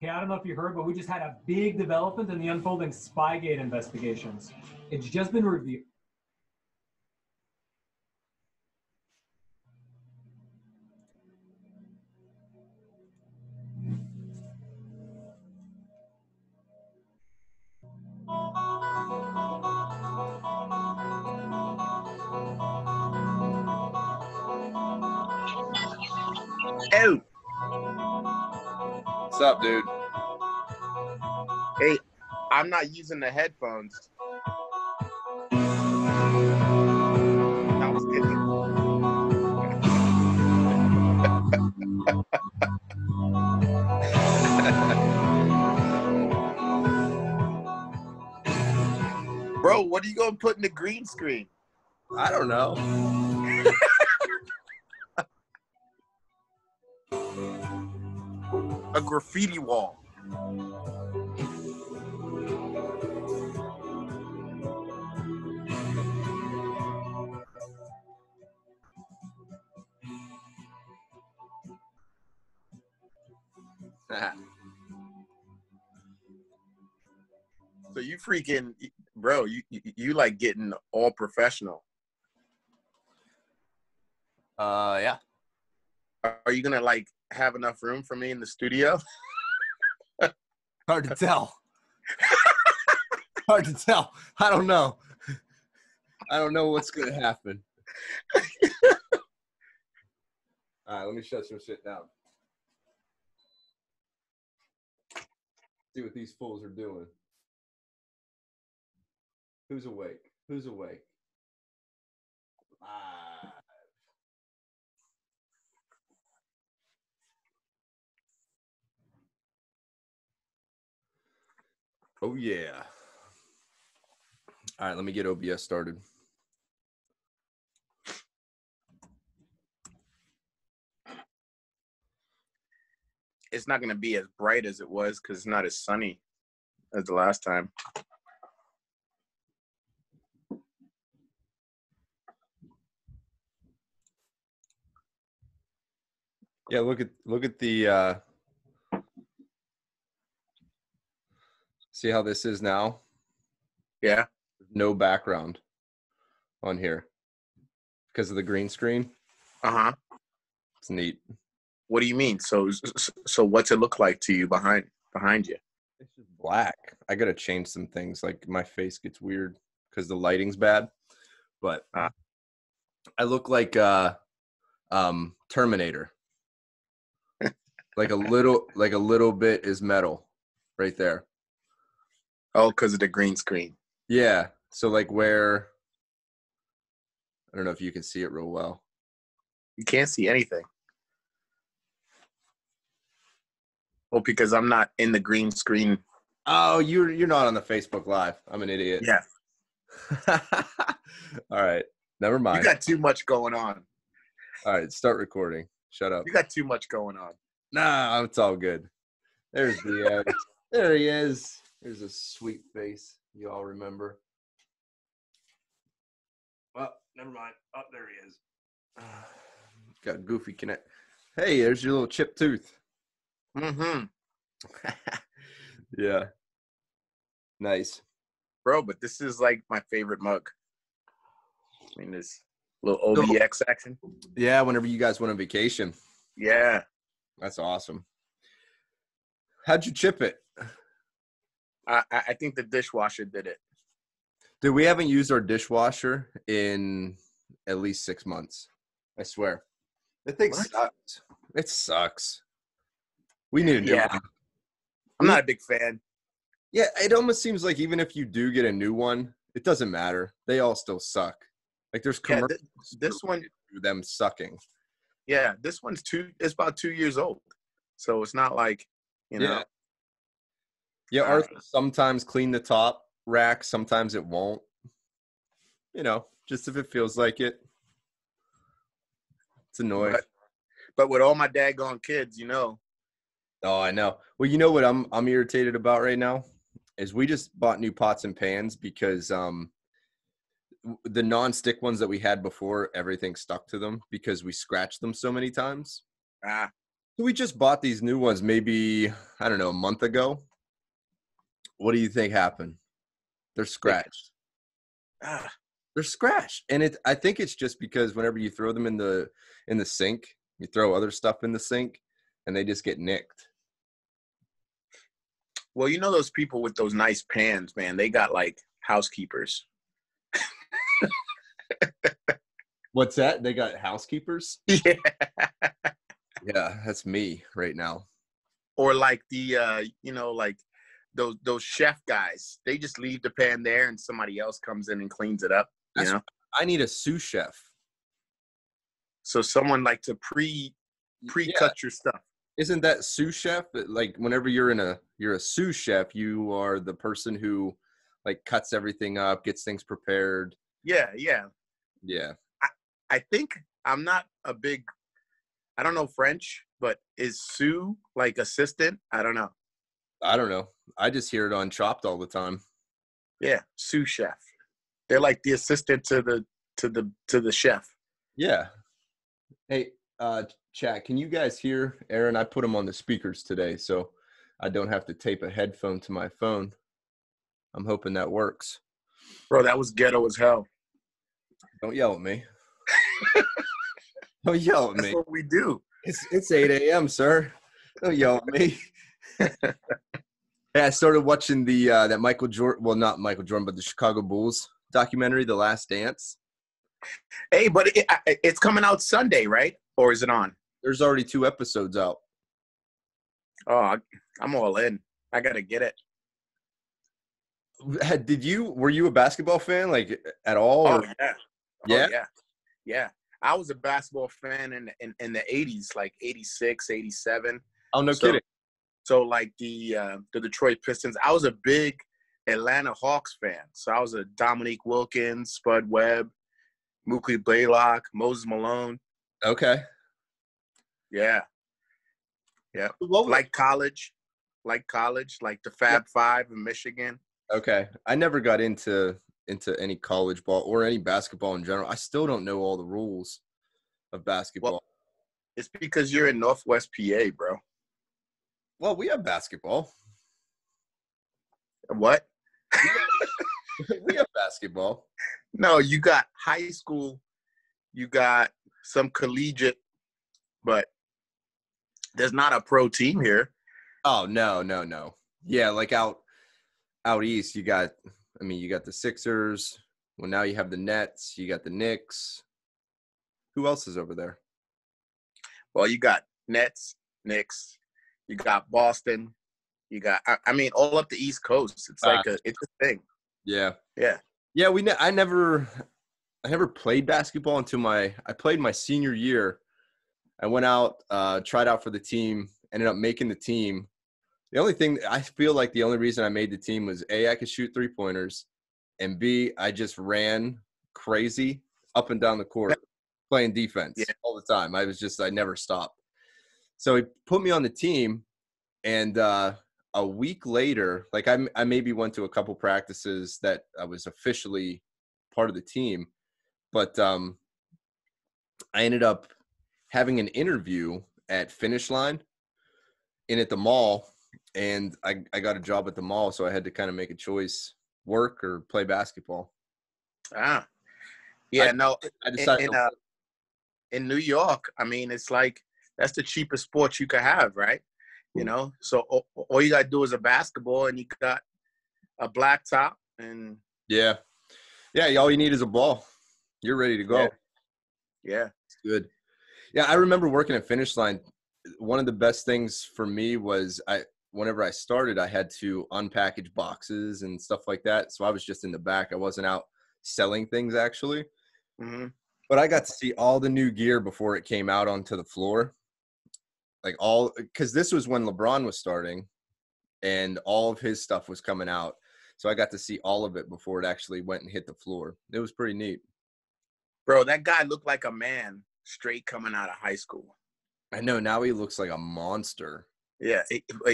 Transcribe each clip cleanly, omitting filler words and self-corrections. Hey, I don't know if you heard, but we just had a big development in the unfolding Spygate investigations. It's just been reviewed. Oh. What's up, dude? Hey, I'm not using the headphones. I was kidding. Bro, what are you going to put in the green screen? I don't know. A graffiti wall. So you freaking, bro, you like getting all professional. Yeah. Are you gonna like have enough room for me in the studio? Hard to tell. Hard to tell. I don't know. I don't know what's gonna happen. All right, let me shut some shit down. See what these fools are doing. Who's awake? Who's awake? Oh, yeah. All right, let me get OBS started. It's not going to be as bright as it was because it's not as sunny as the last time. Yeah, look at the see how this is now? Yeah. No background on here because of the green screen. Uh-huh. It's neat. What do you mean? So what's it look like to you behind you? It's just black. I got to change some things. Like my face gets weird because the lighting's bad. But I look like Terminator. like a little bit is metal right there. Oh, because of the green screen. Yeah. So, like, where I don't know if you can see it real well. You can't see anything. Well, because I'm not in the green screen. Oh, you're not on the Facebook Live. I'm an idiot. Yeah. All right. Never mind. You got too much going on. All right. Start recording. Shut up. You got too much going on. Nah, it's all good. There's the there he is. There's a sweet face you all remember. Well, never mind. Oh, there he is. Got goofy connect. Hey, there's your little chipped tooth. Mm-hmm. Yeah. Nice. Bro, but this is like my favorite mug. I mean, this little OBX action. Yeah, whenever you guys went on vacation. Yeah. That's awesome. How'd you chip it? I think the dishwasher did it. Dude, we haven't used our dishwasher in at least 6 months. I swear. That thing sucks. It sucks. We need a new one. I'm not a big fan. Yeah, it almost seems like even if you do get a new one, it doesn't matter. They all still suck. Like there's commercials. Yeah, this one. Them sucking. Yeah, this one's it's about 2 years old. So it's not like, you know. Yeah, ours sometimes clean the top rack. Sometimes it won't. You know, just if it feels like it. It's annoying. But with all my daggone kids, you know. Oh, I know. Well, you know what I'm irritated about right now? Is we just bought new pots and pans because the non-stick ones that we had before, everything stuck to them because we scratched them so many times. Ah. We just bought these new ones maybe, I don't know, a month ago. What do you think happened? They're scratched. Ah, they're scratched. And it, I think it's just because whenever you throw them in the sink, you throw other stuff in the sink, and they just get nicked. Well, you know those people with those nice pans, man, they got like housekeepers. What's that? They got housekeepers? Yeah. Yeah, that's me right now. Or like the, you know, like those chef guys. They just leave the pan there and somebody else comes in and cleans it up. You know? I need a sous chef. So someone like to pre-cut your stuff. Isn't that sous chef? Like whenever you're a sous chef, you are the person who like cuts everything up, gets things prepared. Yeah, yeah. Yeah. I think I'm not a big... I don't know French, but is sous like assistant? I don't know. I don't know. I just hear it on Chopped all the time. Yeah, sous chef. They're like the assistant to the chef. Yeah. Hey, chat, can you guys hear Aaron? I put him on the speakers today, so I don't have to tape a headphone to my phone. I'm hoping that works. Bro, that was ghetto as hell. Don't yell at me. Don't yell at me. That's what we do. It's 8 a.m., sir. Don't yell at me. Yeah, I started watching the that Michael Jordan, well, not Michael Jordan, but the Chicago Bulls documentary, The Last Dance. Hey, but it's coming out Sunday, right? Or is it on? There's already 2 episodes out. Oh, I'm all in. I got to get it. Were you a basketball fan, like, at all? Oh, yeah. Yeah? Oh, yeah. Yeah. I was a basketball fan in the 80s, like 86, 87. Oh, no kidding. So, like, the Detroit Pistons. I was a big Atlanta Hawks fan. So, I was a Dominique Wilkins, Spud Webb, Mookie Blaylock, Moses Malone. Okay. Yeah. Yeah. Like college, like the Fab Five in Michigan. Okay. I never got into any college ball or any basketball in general. I still don't know all the rules of basketball. Well, it's because you're in Northwest PA, bro. Well, we have basketball. What? We have basketball. No, you got high school. You got some collegiate, but there's not a pro team here. Oh, no. Yeah, like out east, you got – I mean, you got the Sixers. Well, now you have the Nets. You got the Knicks. Who else is over there? Well, you got Nets, Knicks. You got Boston. You got, I mean, all up the East Coast. It's like it's a thing. Yeah. Yeah. Yeah. I never played basketball until I played my senior year. I went out, tried out for the team, ended up making the team. The only thing I feel like the only reason I made the team was A, I could shoot 3-pointers, and B, I just ran crazy up and down the court playing defense all the time. I never stopped. So he put me on the team, and a week later, like I maybe went to a couple practices that I was officially part of the team, but I ended up having an interview at Finish Line in at the mall. And I got a job at the mall, so I had to kind of make a choice, work or play basketball. Ah. Yeah, I decided in New York, I mean, it's like that's the cheapest sport you could have, right? You know? So all you got to do is a basketball, and you got a black top. And yeah. Yeah, all you need is a ball. You're ready to go. Yeah. It's good. Yeah, I remember working at Finish Line. One of the best things for me was whenever I started, I had to unpackage boxes and stuff like that. So I was just in the back. I wasn't out selling things, actually. Mm-hmm. But I got to see all the new gear before it came out onto the floor. Like all – because this was when LeBron was starting, and all of his stuff was coming out. So I got to see all of it before it actually went and hit the floor. It was pretty neat. Bro, that guy looked like a man straight coming out of high school. I know. Now he looks like a monster. Yeah,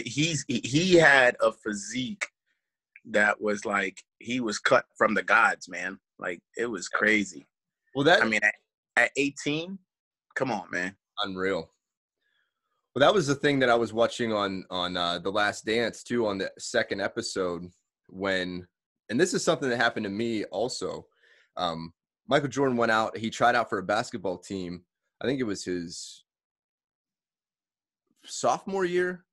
he had a physique that was like he was cut from the gods, man. Like it was crazy. Well, that I mean, at 18, come on, man, unreal. Well, that was the thing that I was watching on The Last Dance too, on the second episode when, and this is something that happened to me also. Michael Jordan went out, he tried out for a basketball team. I think it was his sophomore year.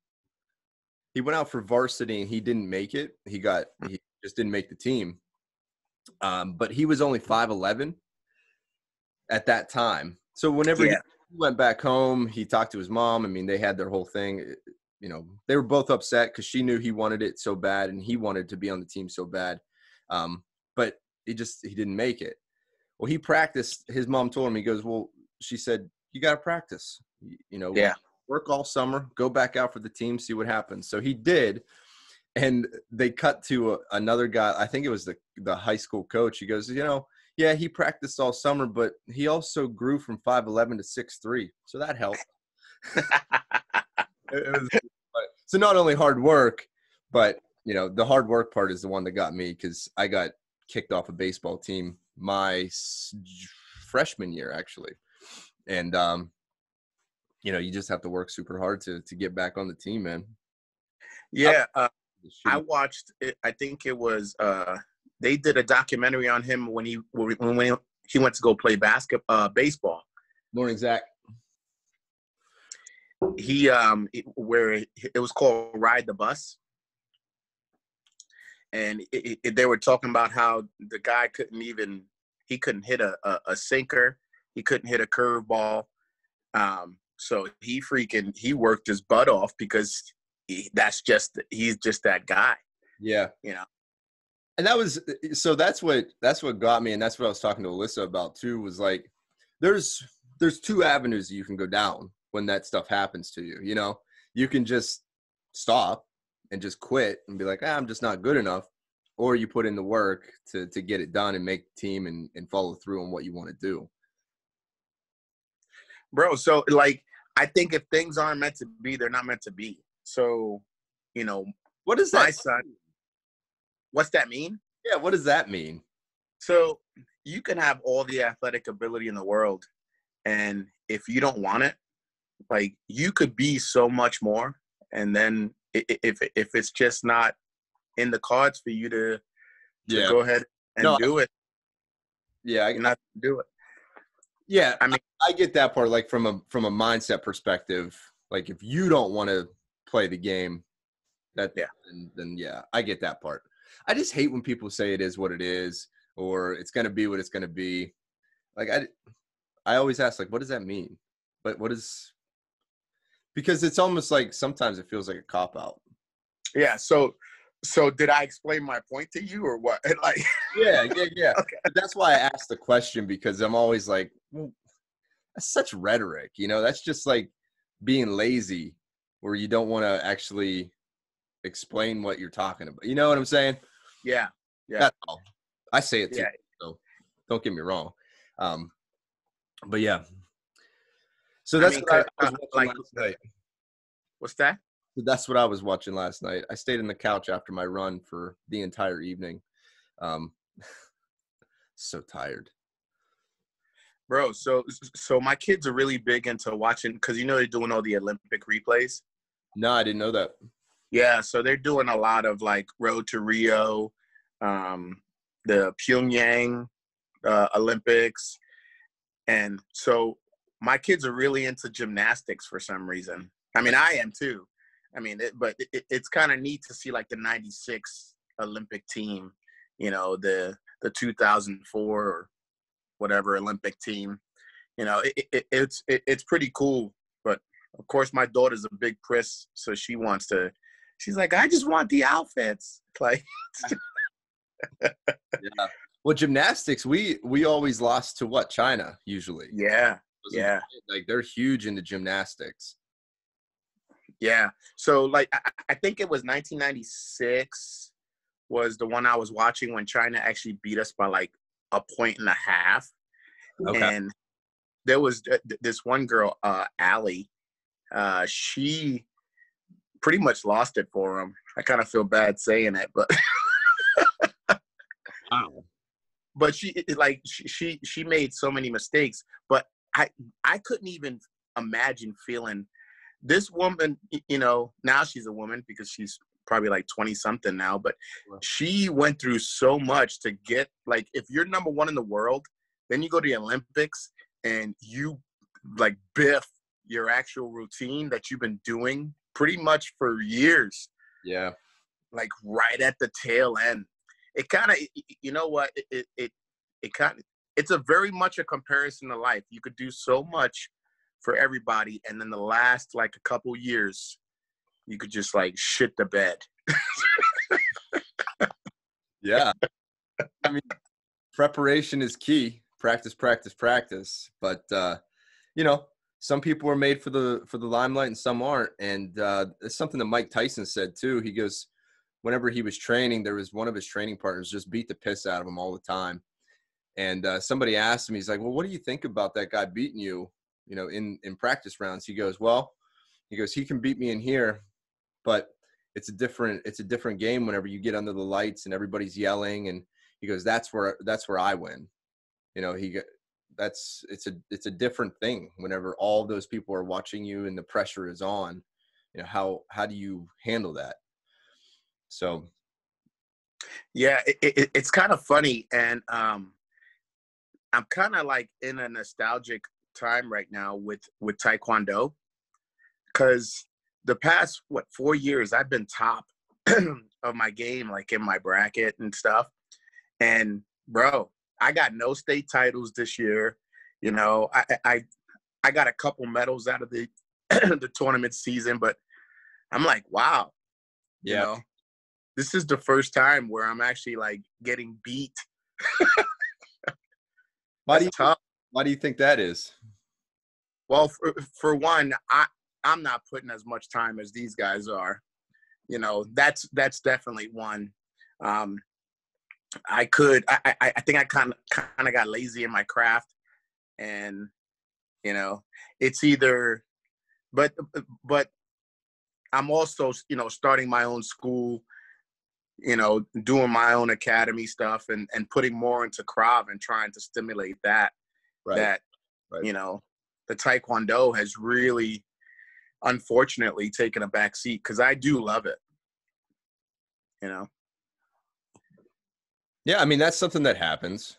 He went out for varsity and he didn't make it. He just didn't make the team. But he was only 5'11" at that time. So whenever he went back home, he talked to his mom. I mean, they had their whole thing. You know, they were both upset because she knew he wanted it so bad and he wanted to be on the team so bad. But he didn't make it. Well, he practiced. His mom told him, he goes, well, she said, you got to practice, work all summer, go back out for the team, see what happens. So he did. And they cut to another guy. I think it was the high school coach. He goes, he practiced all summer, but he also grew from 5'11" to 6'3". So that helped. So not only hard work, but the hard work part is the one that got me, because I got kicked off a baseball team my freshman year, actually. And, you just have to work super hard to get back on the team, man. Yeah. I watched it. I think it was, they did a documentary on him when he went to go play baseball. Morning, Zach. He, where it was called Ride the Bus. And they were talking about how the guy couldn't hit a sinker. He couldn't hit a curveball. So he worked his butt off because he's just that guy. Yeah. And that's what got me. And that's what I was talking to Alyssa about too, was like, there's two avenues you can go down when that stuff happens to you. You can just stop and just quit and be like, I'm just not good enough. Or you put in the work to get it done and make the team and follow through on what you want to do. Bro, so like, I think if things aren't meant to be, they're not meant to be. So, what does that mean? What's that mean? Yeah, what does that mean? So you can have all the athletic ability in the world, and if you don't want it, like, you could be so much more. And then if it's just not in the cards for you to go ahead and do it. Yeah, I cannot do it. Yeah, I mean, I get that part, like from a mindset perspective. Like, if you don't want to play the game, then I get that part. I just hate when people say it is what it is, or it's going to be what it's going to be. Like, I always ask, like, what does that mean? But because it's almost like sometimes it feels like a cop out. Yeah. So did I explain my point to you or what? Like, yeah. Okay. That's why I asked the question, because I'm always like, well, that's such rhetoric, that's just like being lazy where you don't want to actually explain what you're talking about. You know what I'm saying? Yeah. Yeah. That's all. I say it too. Yeah. So don't get me wrong. But yeah. So that's what I was watching last night. What's that? That's what I was watching last night. I stayed on the couch after my run for the entire evening. So tired. Bro, so my kids are really big into watching, because they're doing all the Olympic replays. No, I didn't know that. Yeah, so they're doing a lot of like Road to Rio, the Pyongyang Olympics. And so my kids are really into gymnastics for some reason. I mean, I am too. I mean, it's kind of neat to see like the 96 Olympic team, the 2004 or whatever Olympic team, it's pretty cool. But of course my daughter's a big Chris. So she's like, I just want the outfits. Like, yeah. Well, gymnastics, we always lost to China usually. Yeah. Yeah. Like, they're huge into gymnastics. Yeah. So, like, I think it was 1996 was the one I was watching when China actually beat us by, like, 1.5 points. Okay. And there was this one girl, Allie. She pretty much lost it for him. I kind of feel bad saying it, but wow. But she made so many mistakes. But I couldn't even imagine feeling this woman, you know, now she's a woman because she's probably like 20 something now, but she went through so much to get, like, if you're number one in the world, then you go to the Olympics and you like biff your actual routine that you've been doing pretty much for years. Yeah. Like right at the tail end. It kind of, you know what, it kind of, it's a very much a comparison to life. You could do so much for everybody, and then the last like a couple years, you could just like shit the bed. Yeah. I mean, preparation is key. Practice, practice, practice. But, you know, some people are made for the limelight and some aren't. And it's something that Mike Tyson said too. He goes, whenever he was training, there was one of his training partners just beat the piss out of him all the time. And somebody asked him, he's like, well, what do you think about that guy beating you, you know, in practice rounds? He goes, well, he goes, he can beat me in here, but it's a different game whenever you get under the lights and everybody's yelling. And he goes, that's where I win. You know, he, that's, it's a different thing whenever all those people are watching you and the pressure is on, you know, how do you handle that? So. Yeah, it's kind of funny. And I'm kind of like in a nostalgic time right now with Taekwondo, because the past, what, 4 years, I've been top of my game, like in my bracket and stuff. And bro, I got no state titles this year. You know, I got a couple medals out of the, the tournament season, but I'm like, wow, yeah. You know? This is the first time where I'm actually like getting beat. Why do you think that is? Well, for one, I'm not putting as much time as these guys are. You know, that's definitely one. I think I kind of got lazy in my craft, and you know, it's either, but I'm also, you know, starting my own school, you know, doing my own academy stuff and putting more into Krav and trying to stimulate that, right. You know, the Taekwondo has really, unfortunately, taken a back seat, because I do love it, you know? Yeah. I mean, that's something that happens.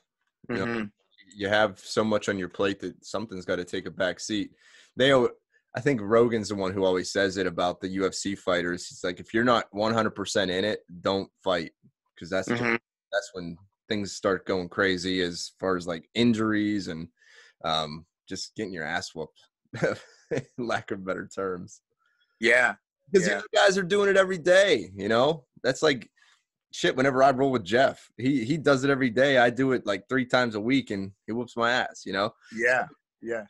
You know, you have so much on your plate that something's got to take a back seat. I think Rogan's the one who always says it about the UFC fighters. It's like, if you're not 100% in it, don't fight, because that's when things start going crazy as far as like injuries and just getting your ass whooped, lack of better terms. Yeah, because the other guys are doing it every day. You know, that's like shit. Whenever I roll with Jeff, he does it every day. I do it like 3 times a week, and he whoops my ass. You know. Yeah. Yeah.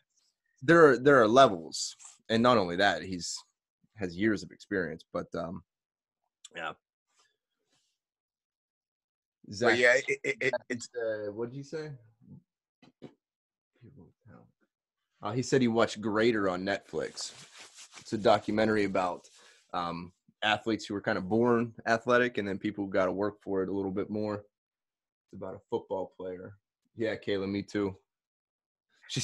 There are levels. And not only that, has years of experience, but yeah. Zach, but yeah, what did you say? He said he watched Greater on Netflix. It's a documentary about athletes who were kind of born athletic, and then people got to work for it a little bit more. It's about a football player. Yeah, Kayla, me too.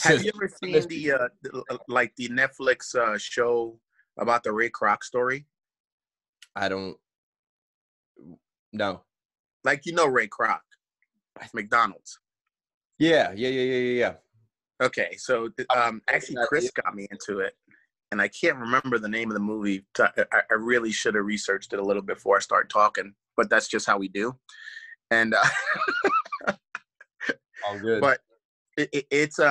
Have you ever seen the Netflix show about the Ray Kroc story? No. Like, you know Ray Kroc, McDonald's. Yeah. Okay, so actually Chris got me into it, and I can't remember the name of the movie. I really should have researched it a little before I start talking, but that's just how we do. And all good. But it's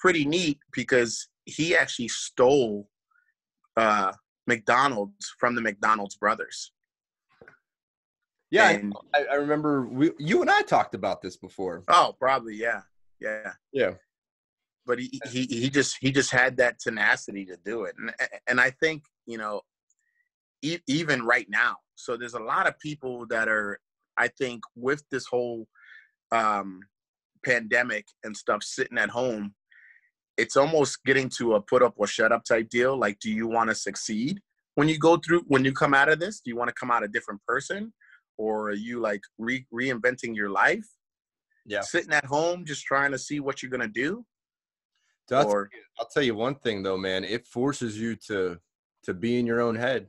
pretty neat, because he actually stole McDonald's from the McDonald's brothers. Yeah, and, I remember you and I talked about this before. Oh, probably, yeah. But he just had that tenacity to do it, and I think, you know, even right now. So there's a lot of people that are, I think, with this whole pandemic and stuff, sitting at home, it's almost getting to a put up or shut up type deal. Like, do you want to succeed when you come out of this? Do you want to come out a different person, or are you like reinventing your life? Yeah, sitting at home just trying to see what you're gonna do. That's or, good. I'll tell you one thing though, man. It forces you to be in your own head.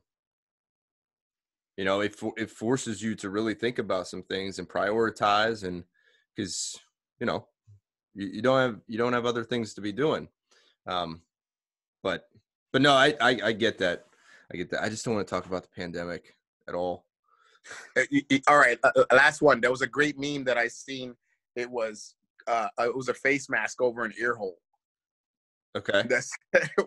You know, it forces you to really think about some things and prioritize, and because you know you don't have other things to be doing. But no, I get that. I get that. I just don't want to talk about the pandemic at all. All right, last one. There was a great meme that I seen. It was a face mask over an ear hole. Okay. That's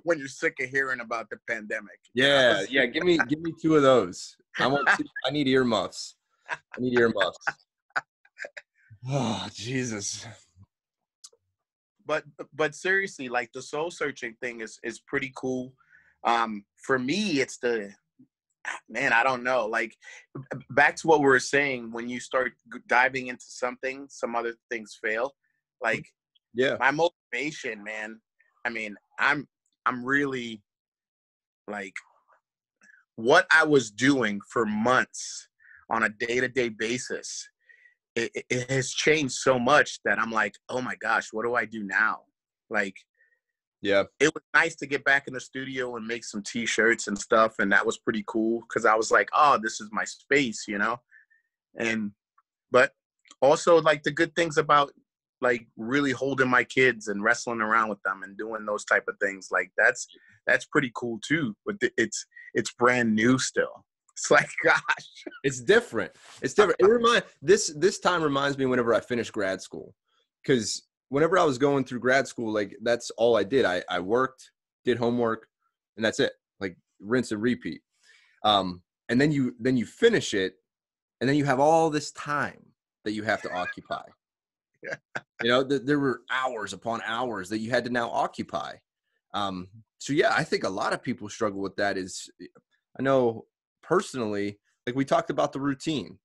when you're sick of hearing about the pandemic. Yeah, yeah. Give me two of those. I need earmuffs. I need earmuffs. Oh, Jesus. But seriously, like the soul searching thing is pretty cool. For me, it's I don't know. Like back to what we were saying, when you start diving into something, some other things fail. Like, yeah, my motivation, man. I mean, I'm really like what I was doing for months on a day-to-day basis. It has changed so much that I'm like, oh my gosh, what do I do now? Like, yeah, it was nice to get back in the studio and make some t-shirts and stuff. And that was pretty cool. 'Cause I was like, oh, this is my space, you know? And, but also like the good things about, like really holding my kids and wrestling around with them and doing those type of things. Like that's pretty cool too, but it's brand new still. It's like, gosh, it's different. It's different. This time reminds me whenever I finished grad school, because whenever I was going through grad school, like that's all I did. I worked, did homework, and that's it. Like rinse and repeat. And then you finish it, and then you have all this time that you have to occupy. Yeah. You know, there were hours upon hours that you had to now occupy. So yeah, I think a lot of people struggle with that. I know personally, like we talked about the routine.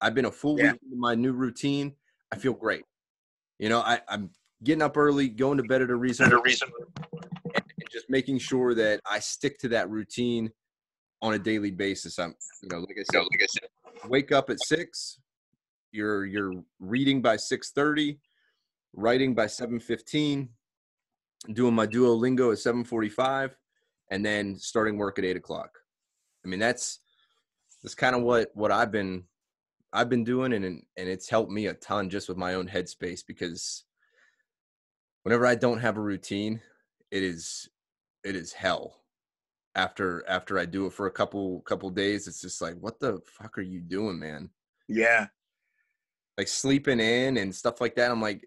I've been a full week in my new routine. I feel great. You know, I'm getting up early, going to bed at a reasonable time, and just making sure that I stick to that routine on a daily basis. Like I said, wake up at 6. You're reading by 6:30, writing by 7:15, doing my Duolingo at 7:45, and then starting work at 8 o'clock. I mean, that's kind of what I've been doing, and it's helped me a ton just with my own headspace, because whenever I don't have a routine, it is hell. After I do it for a couple days, it's just like, what the fuck are you doing, man? Yeah. Like sleeping in and stuff like that. I'm like,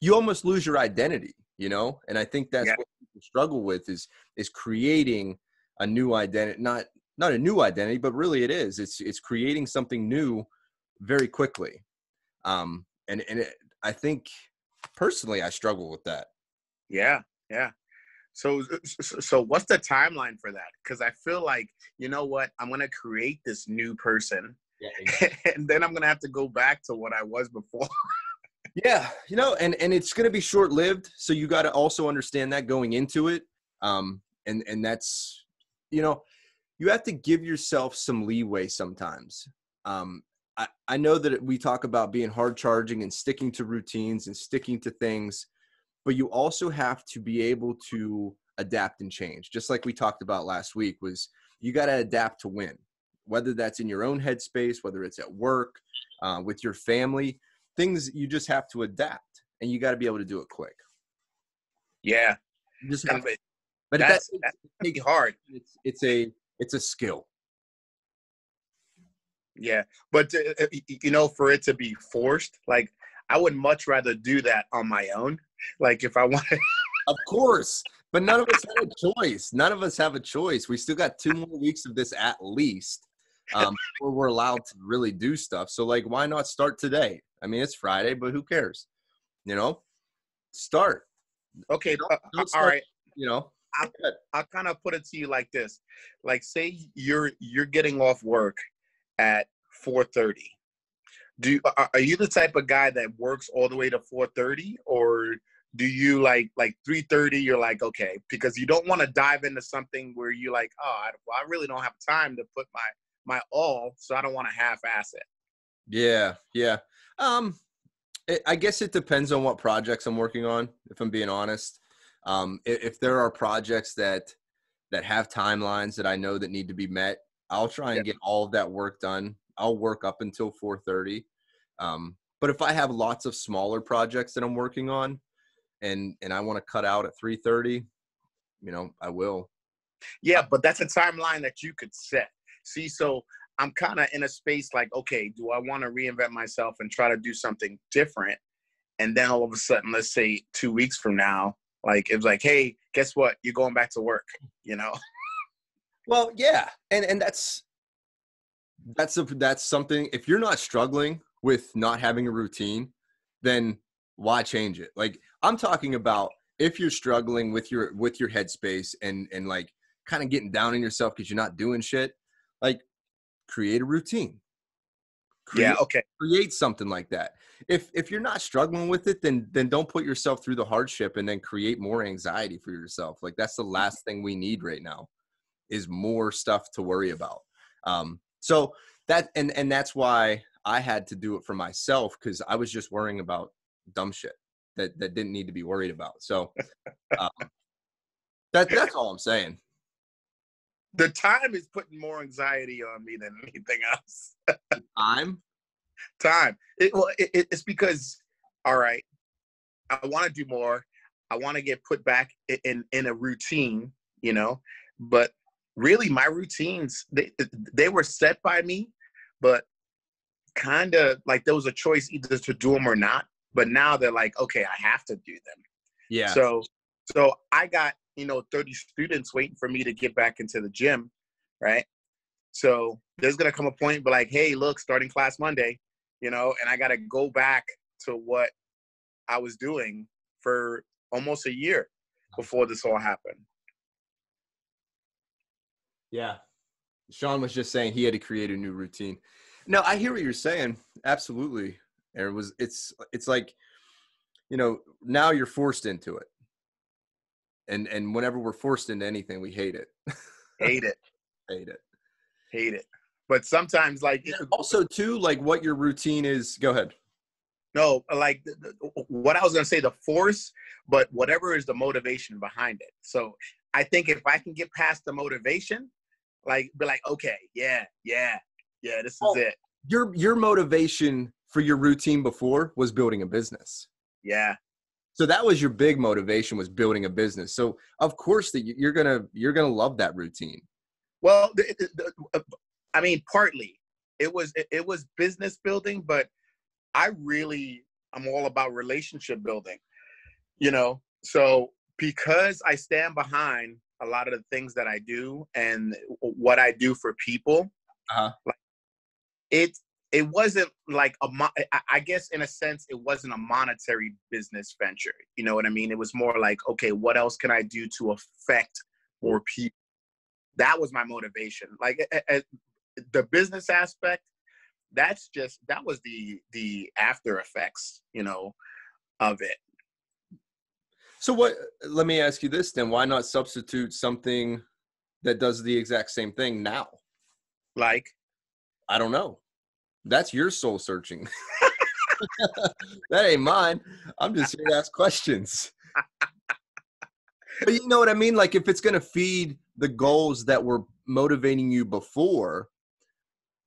you almost lose your identity, you know? And I think that's what people struggle with is creating a new identity, not a new identity, but really it is. It's creating something new very quickly. I think personally, I struggle with that. Yeah. Yeah. So what's the timeline for that? 'Cause I feel like, you know what, I'm going to create this new person. Yeah, exactly. And then I'm going to have to go back to what I was before. Yeah. You know, and it's going to be short lived. So you got to also understand that going into it. And that's, you know, you have to give yourself some leeway sometimes. I know that we talk about being hard charging and sticking to routines and sticking to things, but you also have to be able to adapt and change. Just like we talked about last week, was you got to adapt to win. Whether that's in your own headspace, whether it's at work, with your family, things you just have to adapt, and you got to be able to do it quick. Yeah, you just have to, but that's hard. It's a skill. Yeah, but you know, for it to be forced, like I would much rather do that on my own. Like if I want, of course. But none of us have a choice. None of us have a choice. We still got 2 more weeks of this at least. Where we're allowed to really do stuff. So like, why not start today? I mean, it's Friday, but who cares? You know, start. Okay. Don't start, all right. You know, I'll kind of put it to you like this. Like say you're getting off work at 4:30. Are you the type of guy that works all the way to 4:30, or do you like 3:30? You're like, okay, because you don't want to dive into something where you're like, oh, I really don't have time to put my all, so I don't want to half-ass it. Yeah. I guess it depends on what projects I'm working on, if I'm being honest. If there are projects that have timelines that I know that need to be met, I'll try and get all of that work done. I'll work up until 4:30. But if I have lots of smaller projects that I'm working on and I want to cut out at 3:30, you know, I will. Yeah, but that's a timeline that you could set. See, so I'm kind of in a space like, okay, do I want to reinvent myself and try to do something different? And then all of a sudden, let's say 2 weeks from now, like, it was like, hey, guess what? You're going back to work, you know? Well, yeah. And that's something, if you're not struggling with not having a routine, then why change it? Like, I'm talking about if you're struggling with your headspace and like kind of getting down on yourself because you're not doing shit, like, create a routine. Create something like that. If you're not struggling with it, then don't put yourself through the hardship and then create more anxiety for yourself. Like, that's the last thing we need right now, is more stuff to worry about. So that, and that's why I had to do it for myself, because I was just worrying about dumb shit that didn't need to be worried about. So that's all I'm saying. The time is putting more anxiety on me than anything else. Time. It's because, all right, I want to do more. I want to get put back in a routine, you know, but really my routines, they were set by me, but kind of like there was a choice either to do them or not. But now they're like, okay, I have to do them. Yeah. So I got, you know, 30 students waiting for me to get back into the gym, right? So there's going to come a point, but like, hey, look, starting class Monday, you know, and I got to go back to what I was doing for almost a year before this all happened. Yeah. Sean was just saying he had to create a new routine. No, I hear what you're saying. Absolutely. It's like, you know, now you're forced into it. And whenever we're forced into anything, we hate it. Hate it. But sometimes, like, and also too, like, what your routine is. Go ahead. No, like what I was going to say, the force, but whatever is the motivation behind it. So I think if I can get past the motivation, like, be like, okay, yeah, this is it. Your motivation for your routine before was building a business. Yeah. So that was your big motivation, was building a business. So of course that you're going to love that routine. Well, I mean, partly it was business building, but I'm all about relationship building, you know? So because I stand behind a lot of the things that I do and what I do for people, like, it wasn't like I guess in a sense, it wasn't a monetary business venture. You know what I mean? It was more like, okay, what else can I do to affect more people? That was my motivation. Like the business aspect, that was the after effects, you know, of it. So let me ask you this then, why not substitute something that does the exact same thing now? Like, I don't know. That's your soul searching. That ain't mine. I'm just here to ask questions. But you know what I mean? Like, if it's going to feed the goals that were motivating you before,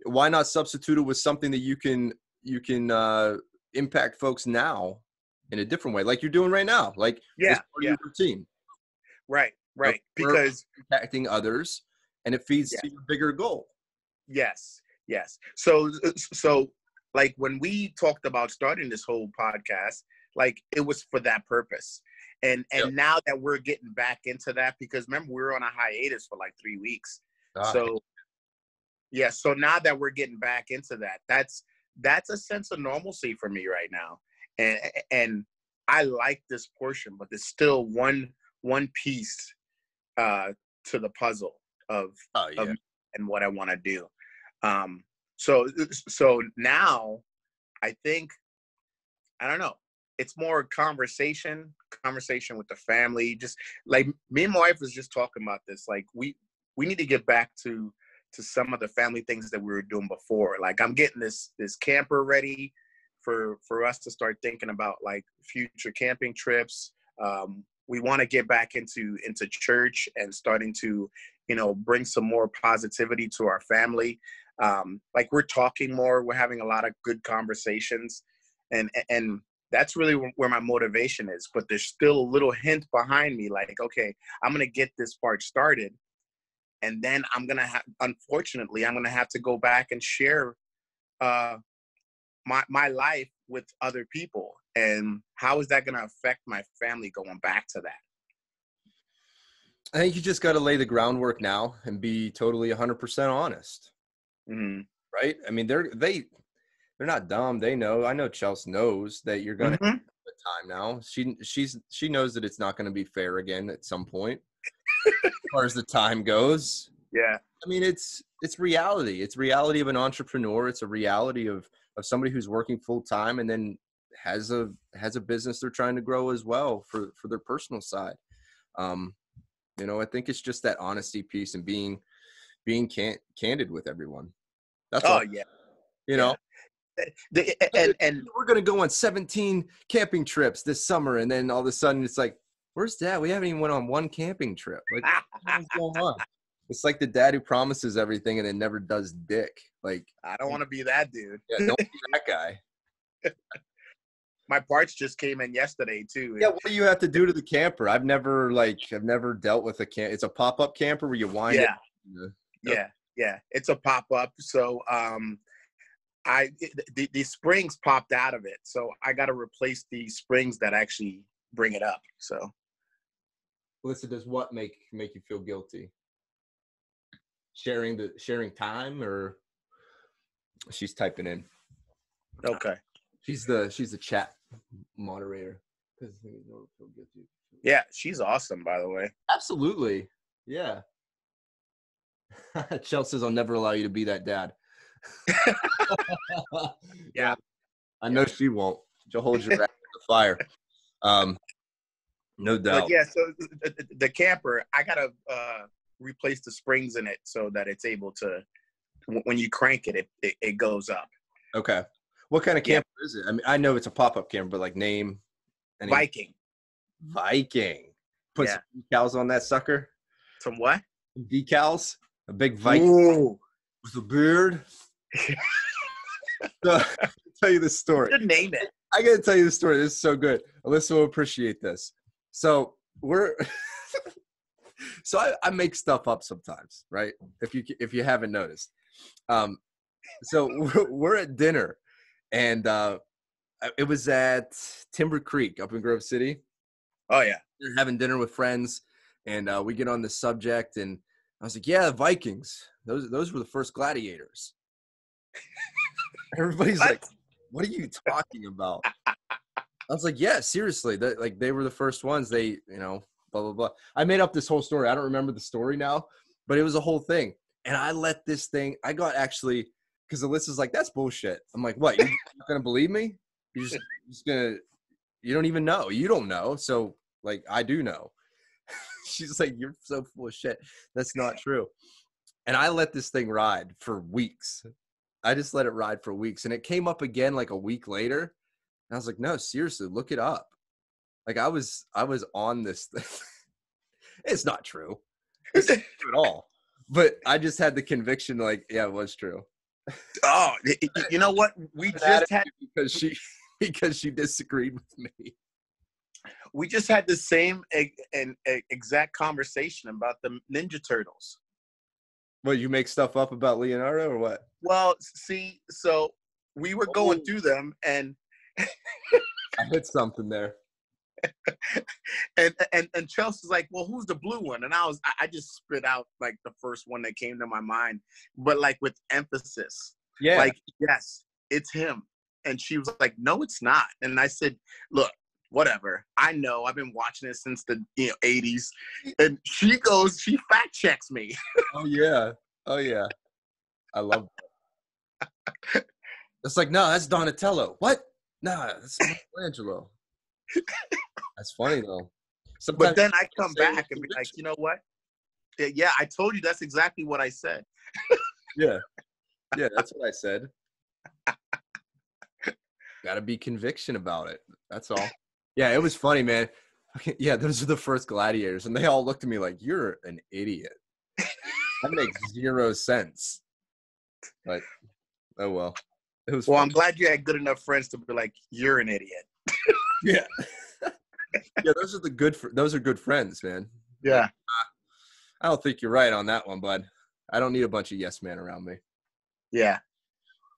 why not substitute it with something that you can impact folks now in a different way, like you're doing right now? Like, it's part of your routine. Right. Because impacting others, and it feeds to your bigger goal. Yes. So like when we talked about starting this whole podcast, like it was for that purpose. And now that we're getting back into that, because remember we were on a hiatus for like 3 weeks. So now that we're getting back into that, that's a sense of normalcy for me right now. And I like this portion, but there's still one piece to the puzzle of me and what I want to do. So now I think, I don't know, it's more conversation with the family. Just like me and my wife was just talking about this. Like we need to get back to some of the family things that we were doing before. Like I'm getting this camper ready for us to start thinking about like future camping trips. We want to get back into church and starting to, you know, bring some more positivity to our family. Like we're talking more, we're having a lot of good conversations, and that's really where my motivation is. But there's still a little hint behind me, like, okay, I'm going to get this part started. And then I'm going to have, unfortunately, I'm going to have to go back and share my life with other people. And how is that going to affect my family going back to that? I think you just got to lay the groundwork now and be totally 100% honest. Mm-hmm. Right? I mean, they're not dumb. They know. I know Chelsea knows that you're going to have the time now. She knows that it's not going to be fair again at some point as far as the time goes. Yeah. I mean, it's reality. It's reality of an entrepreneur. It's a reality of somebody who's working full time and then has a business they're trying to grow as well for their personal side. You know, I think it's just that honesty piece and being candid with everyone. That's all. Yeah. You know, and we're going to go on 17 camping trips this summer. And then all of a sudden it's like, where's dad? We haven't even went on one camping trip. Like, what's going on? It's like the dad who promises everything and then never does dick. Like, I don't want to be that dude. Yeah, don't be that guy. My parts just came in yesterday too. Yeah, what do you have to do to the camper? I've never dealt with a camper. It's a pop-up camper where you wind it. Yeah. It's a pop-up. So the springs popped out of it. So I got to replace the springs that actually bring it up. So, Alyssa, does what make you feel guilty? Sharing time, or she's typing in. Okay. She's the chat moderator. Yeah, she's awesome, by the way. Absolutely. Yeah. Chelsea says, I'll never allow you to be that dad. Yeah. I know she won't. She'll hold your back to the fire. No doubt. But yeah, so the camper, I got to replace the springs in it so that it's able to, when you crank it, it goes up. Okay. What kind of camper is it? I mean, I know it's a pop-up camper, but like name? Viking. Put some decals on that sucker. Some what? Some decals. A big Viking. Ooh. With a beard. So, tell you this story. You should name it. I got to tell you the story. This is so good. Alyssa will appreciate this. So I make stuff up sometimes, right? If you haven't noticed. So we're at dinner. And it was at Timber Creek up in Grove City. Oh, yeah. We're having dinner with friends, and we get on this subject. And I was like, yeah, the Vikings. Those were the first gladiators. Everybody's like, what are you talking about? I was like, yeah, seriously. They were the first ones. They, you know, blah, blah, blah. I made up this whole story. I don't remember the story now, but it was a whole thing. And I let this thing – I got actually – because Alyssa's like, that's bullshit. I'm like, what? You're not going to believe me? You're just going to – you don't even know. You don't know. So, like, I do know. She's like, you're so full of shit. That's not true. And I let this thing ride for weeks. I just let it ride for weeks. And it came up again like a week later. And I was like, no, seriously, look it up. Like, I was on this thing. It's not true. It's not true at all. But I just had the conviction, like, yeah, it was true. Oh, you know what? We just had because she disagreed with me. We just had the same and exact conversation about the Ninja Turtles. Well, you make stuff up about Leonardo or what? Well, see, so we were going through them, and I hit something there. And Chelsea's like, well, who's the blue one? And I just spit out like the first one that came to my mind, but like with emphasis. Yeah. Like, yes, it's him. And she was like, no, it's not. And I said, look, whatever. I know. I've been watching it since the 80s. And she goes, she fact checks me. Oh yeah. Oh yeah. I love that. It's like, no, that's Donatello. What? No, that's Michelangelo. That's funny though. Sometimes, but then I come back and be like, you know what? Yeah, I told you that's exactly what I said. Yeah, that's what I said. Got to be conviction about it. That's all. Yeah, it was funny, man. Okay, yeah, those are the first gladiators, and they all looked at me like, "You're an idiot. That makes zero sense." Like, oh well. It was. Well, fun. I'm glad you had good enough friends to be like, "You're an idiot." Yeah. Yeah, those are the good. Those are good friends, man. Yeah. Like, I don't think you're right on that one, bud. I don't need a bunch of yes men around me. Yeah.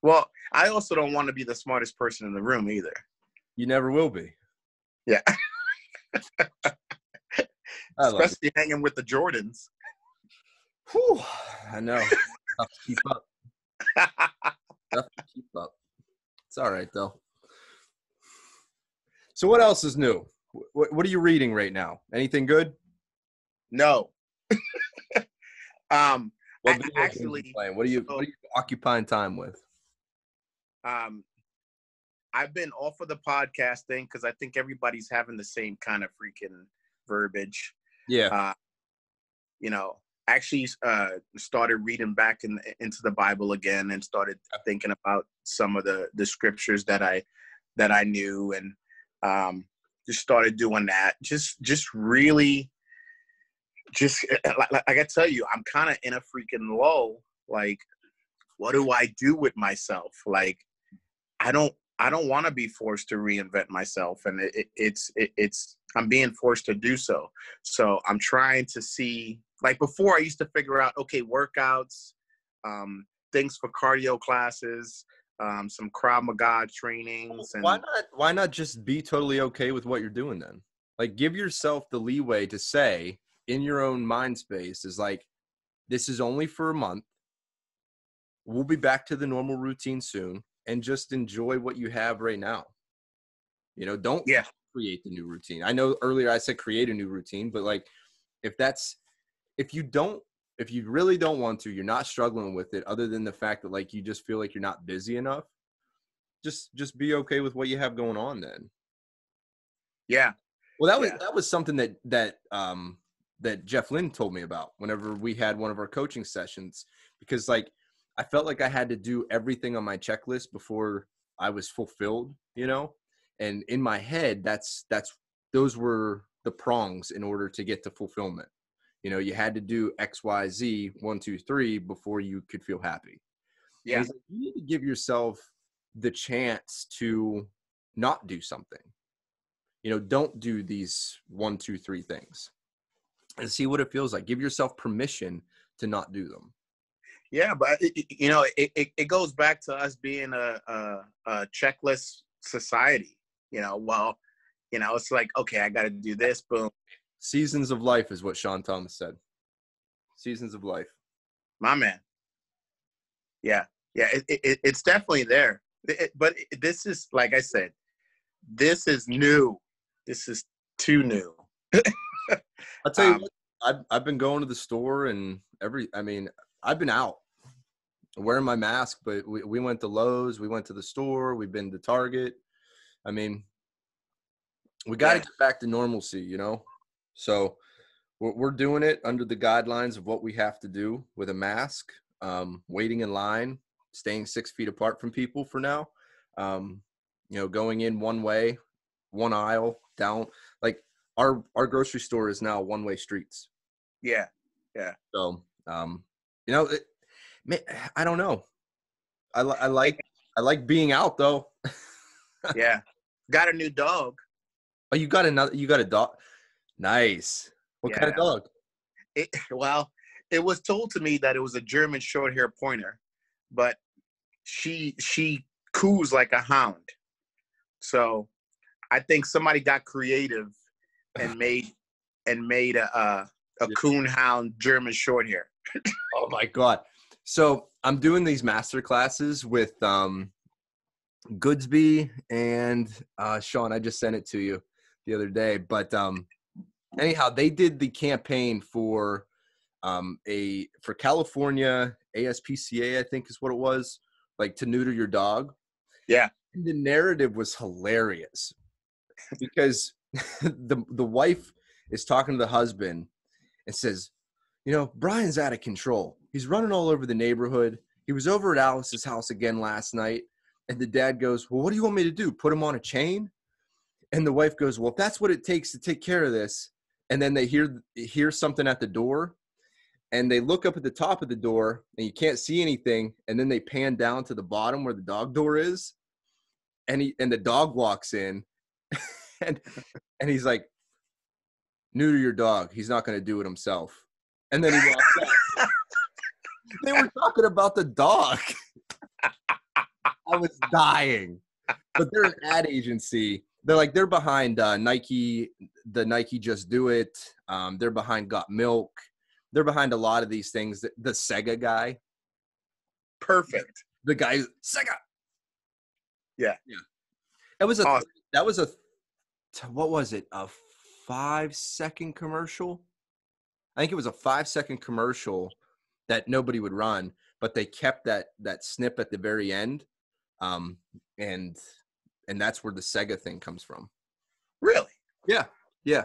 Well, I also don't want to be the smartest person in the room either. You never will be. Yeah. Especially hanging with the Jordans. Whew, I know. Tough to keep up. Tough to keep up. It's all right, though. So what else is new? What are you reading right now? Anything good? No. What are you occupying time with? I've been off of the podcast thing because I think everybody's having the same kind of freaking verbiage. Yeah. Actually started reading back into the Bible again and started thinking about some of the scriptures that I knew, and just started doing that. Just I gotta tell you, I'm kind of in a freaking lull. Like, what do I do with myself? Like, I don't want to be forced to reinvent myself, and it's I'm being forced to do so. So I'm trying to see, like before I used to figure out, okay, workouts, things for cardio classes, some Krav Maga trainings. And why not just be totally okay with what you're doing then? Like, give yourself the leeway to say in your own mind space is like, this is only for a month. We'll be back to the normal routine soon, and just enjoy what you have right now. You know, don't create the new routine. I know earlier I said create a new routine, but like, if you really don't want to, you're not struggling with it other than the fact that like, you just feel like you're not busy enough. Just be okay with what you have going on then. Yeah. Well, that was something that Jeff Lynn told me about whenever we had one of our coaching sessions, because like, I felt like I had to do everything on my checklist before I was fulfilled, you know? And in my head, those were the prongs in order to get to fulfillment. You know, you had to do X, Y, Z, 1, 2, 3 before you could feel happy. Yeah. Like, you need to give yourself the chance to not do something. You know, don't do these 1, 2, 3 things and see what it feels like. Give yourself permission to not do them. Yeah, but you know, it goes back to us being a checklist society. You know, well, you know, it's like, okay, I got to do this. Boom. Seasons of life is what Sean Thomas said. Seasons of life. My man. Yeah, it's definitely there. This is, like I said, this is new. This is too new. I'll tell you what, I've been going to the store and I've been out wearing my mask, but we went to Lowe's, we went to the store, we've been to Target. I mean, we got to get back to normalcy, you know? So we're doing it under the guidelines of what we have to do with a mask, waiting in line, staying 6 feet apart from people for now, you know, going in one way, one aisle down. Like our grocery store is now one-way streets. Yeah. Yeah. So, you know, I don't know. I like being out though. Yeah, got a new dog. Oh, you got a dog. Nice. What kind of dog? It was told to me that it was a German Shorthaired Pointer, but she coos like a hound. So, I think somebody got creative and made a coon hound German Shorthair. Oh my God. So I'm doing these master classes with Goodsby and Sean. I just sent it to you the other day, but anyhow, they did the campaign for California ASPCA, I think is what it was, like to neuter your dog. Yeah. And the narrative was hilarious because the wife is talking to the husband and says, you know, Brian's out of control. He's running all over the neighborhood. He was over at Alice's house again last night. And the dad goes, well, what do you want me to do? Put him on a chain? And the wife goes, well, if that's what it takes to take care of this. And then they hear something at the door, and they look up at the top of the door, and you can't see anything. And then they pan down to the bottom where the dog door is, and the dog walks in, and he's like, neuter your dog. He's not going to do it himself. And then he walks out. They were talking about the dog. I was dying. But they're an ad agency. They're behind Nike, the Nike Just Do It. They're behind Got Milk. They're behind a lot of these things. The Sega guy. Perfect. The guy, Sega. Yeah. Yeah. It was a, awesome. That was a, what was it? A 5-second commercial? I think it was a 5-second commercial that nobody would run, but they kept that snip at the very end. And that's where the Sega thing comes from. Really? Yeah. Yeah.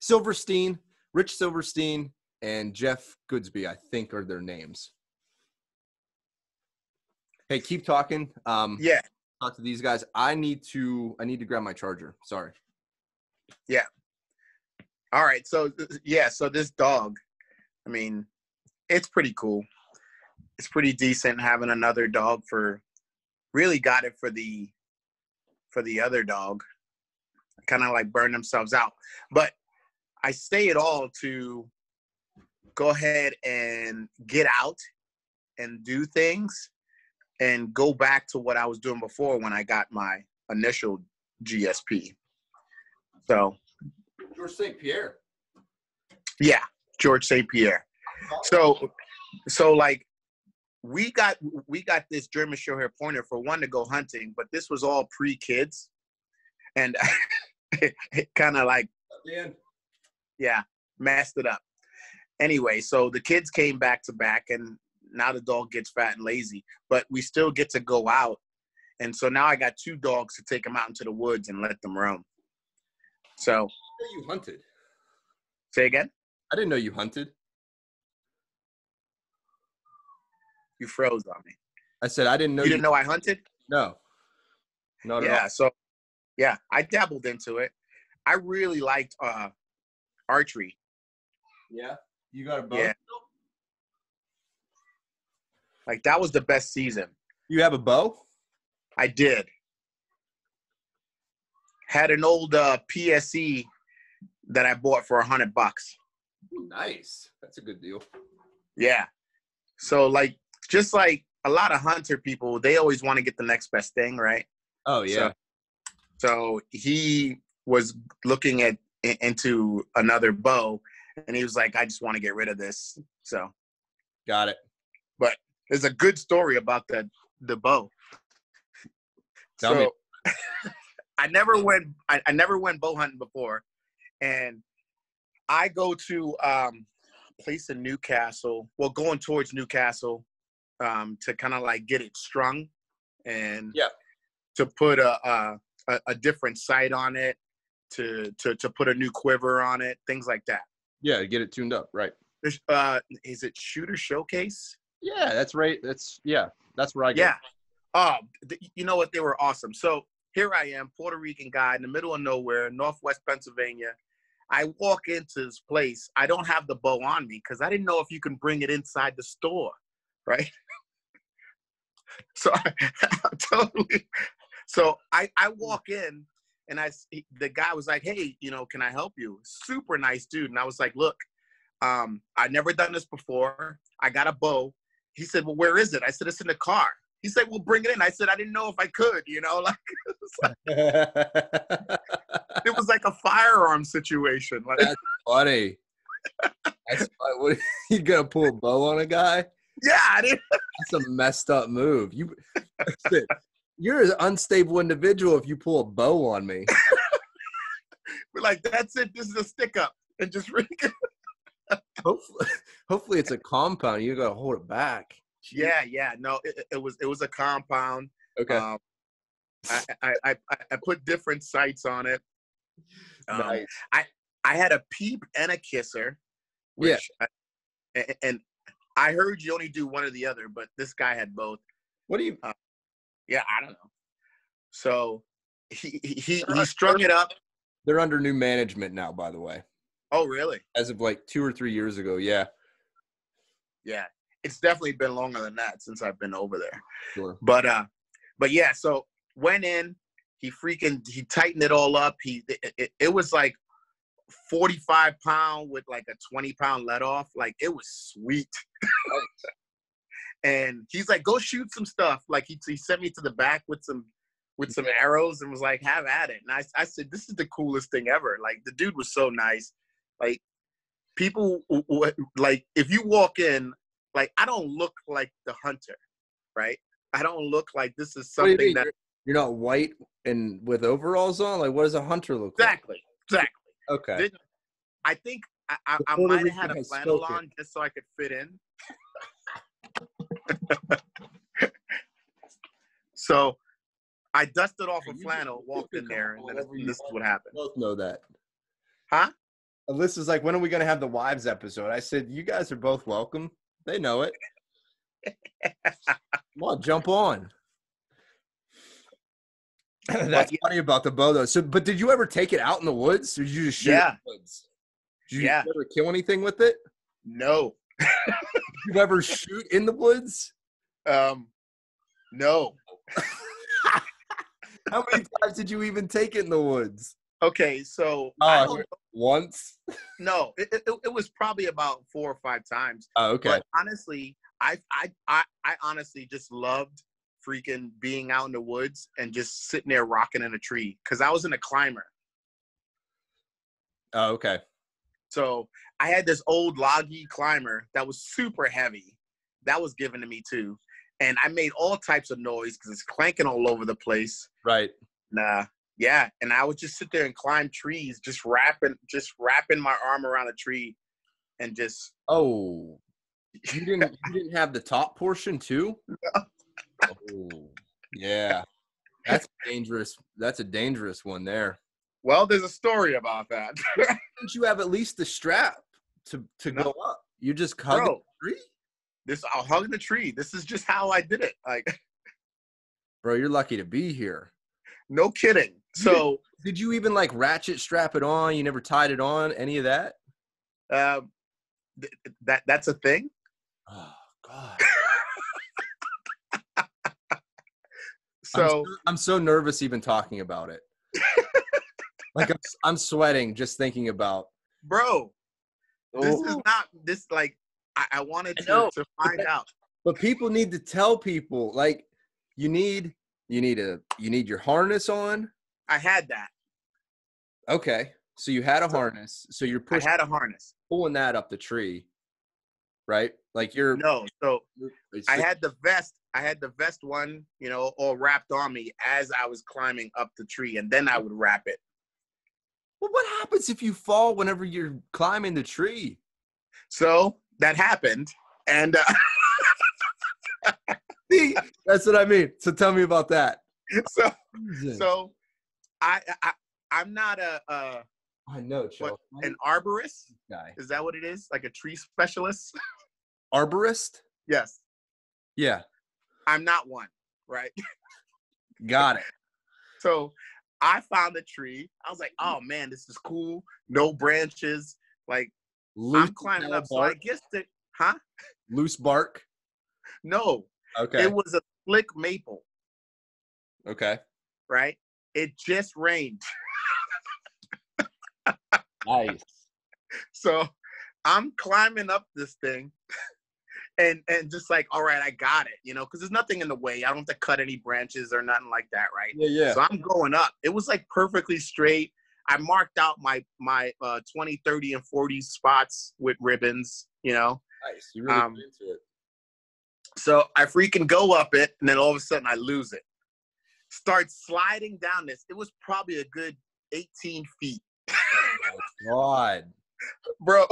Silverstein, Rich Silverstein, and Jeff Goodsby, I think, are their names. Hey, keep talking. Yeah. Talk to these guys. I need to grab my charger. Sorry. Yeah. All right. So, yeah. So this dog, I mean, it's pretty cool. It's pretty decent having another dog really got it for the other dog. Kind of like burn themselves out. But I say it all to go ahead and get out and do things and go back to what I was doing before when I got my initial GSP. So George St. Pierre. Yeah, George St. Pierre. So like we got this German Shorthaired Pointer for one to go hunting, but this was all pre-kids, and it kind of like, yeah, messed it up. Anyway, so the kids came back to back, and now the dog gets fat and lazy, but we still get to go out. And so now I got two dogs to take them out into the woods and let them roam. So you hunted. Say again? I didn't know you hunted. You froze on me. I said, I didn't know. You didn't know I hunted? No. Not at all. Yeah, so, yeah, I dabbled into it. I really liked archery. Yeah? You got a bow? Yeah. Like, that was the best season. You have a bow? I did. Had an old PSE that I bought for $100. Nice. That's a good deal. Yeah. So, like, just like a lot of hunter people, they always want to get the next best thing, right? Oh, yeah. So he was looking into another bow, and he was like, I just want to get rid of this. So. Got it. But there's a good story about the bow. Tell me. I never went bow hunting before. And I go to a place in Newcastle, well, going towards Newcastle, to kind of like get it strung and to put a different sight on it, to put a new quiver on it, things like that. Yeah, get it tuned up, right. Is it Shooter Showcase? Yeah, that's right. That's where I go. Yeah. Oh, you know what? They were awesome. So here I am, Puerto Rican guy in the middle of nowhere, Northwest Pennsylvania. I walk into this place. I don't have the bow on me because I didn't know if you can bring it inside the store. Right. So I walk in and the guy was like, hey, you know, can I help you? Super nice dude. And I was like, look, I've never done this before. I got a bow. He said, well, where is it? I said, it's in the car. He said, well, bring it in. I said, I didn't know if I could, you know, like, it was like, it was like a firearm situation. Like, that's funny. That's funny. You gonna pull a bow on a guy? Yeah, I did. That's a messed up move. You're an unstable individual if you pull a bow on me. We're like, that's it. This is a stick up, and just hopefully it's a compound. You gotta hold it back. Jeez. Yeah. No, it was a compound. Okay. I put different sights on it. Nice. I had a peep and a kisser. And I heard you only do one or the other, but this guy had both. What do you? Yeah, I don't know. So he strung it up. They're under new management now, by the way. Oh, really? As of like 2 or 3 years ago, yeah. Yeah, it's definitely been longer than that since I've been over there. Sure. But yeah, so went in. He tightened it all up. It was like 45 pound with like a 20 pound let off. Like, it was sweet. And he's like, go shoot some stuff. Like, he sent me to the back with some arrows and was like, have at it. And I said, this is the coolest thing ever. Like, the dude was so nice. Like, people, like, if you walk in, like, I don't look like the hunter, right? I don't look like this is something that you're not white and with overalls on. Like, what does a hunter look like? Exactly. Okay. I think I might have had a flannel on just so I could fit in. So I dusted off a flannel, walked in there, and then this is what happened. Both know that. Huh? Alyssa's like, when are we going to have the wives episode? I said, you guys are both welcome. They know it. Come on, jump on. That's funny about the bow, though. So, but did you ever take it out in the woods? Or did you just shoot it in the woods? Did you ever kill anything with it? No. Did you ever shoot in the woods? No. How many times did you even take it in the woods? Okay, so once? No, it was probably about 4 or 5 times. Oh, okay. But honestly, I honestly just loved freaking being out in the woods and just sitting there rocking in a tree, because I wasn't a climber. Oh, okay. So I had this old loggy climber that was super heavy. That was given to me too. And I made all types of noise because it's clanking all over the place. Right. Nah. Yeah. And I would just sit there and climb trees, just wrapping my arm around a tree and just. Oh, you didn't have the top portion too? No. Oh, yeah. That's dangerous. That's a dangerous one there. Well, there's a story about that. Didn't you have at least the strap to go up? You just hug the tree? I'll hug the tree. This is just how I did it. Like, bro, you're lucky to be here. No kidding. So did you even like ratchet strap it on? You never tied it on? Any of that? That's a thing? Oh, God. I'm so nervous even talking about it. Like, I'm sweating just thinking about. Bro, this is not this. Like, I wanted to find out. But people need to tell people. Like, you need your harness on. I had that. Okay, so you had a harness. So you're pushing. I had a harness. Pulling that up the tree, right? Like you're. No, so I had the vest. I had the vest one, you know, all wrapped on me as I was climbing up the tree, and then I would wrap it. Well, what happens if you fall whenever you're climbing the tree? So that happened, and see, that's what I mean. So tell me about that. So I'm not a I know, Chelsea. An arborist guy. Is that what it is? Like a tree specialist? Arborist? Yes. Yeah. I'm not one, right? Got it. So I found a tree. I was like, oh, man, this is cool. No branches. Like, loose I'm climbing up. Bark. So I guess that, huh? Loose bark? No. Okay. It was a slick maple. Okay. Right? It just rained. Nice. So I'm climbing up this thing. And just like, all right, I got it, you know, because there's nothing in the way. I don't have to cut any branches or nothing like that, right? Yeah, yeah. So I'm going up. It was like perfectly straight. I marked out my 20, 30, and 40 spots with ribbons, you know. Nice. You really got into it. So I freaking go up it, and then all of a sudden I lose it. Start sliding down this. It was probably a good 18 feet. Oh, my God. Bro.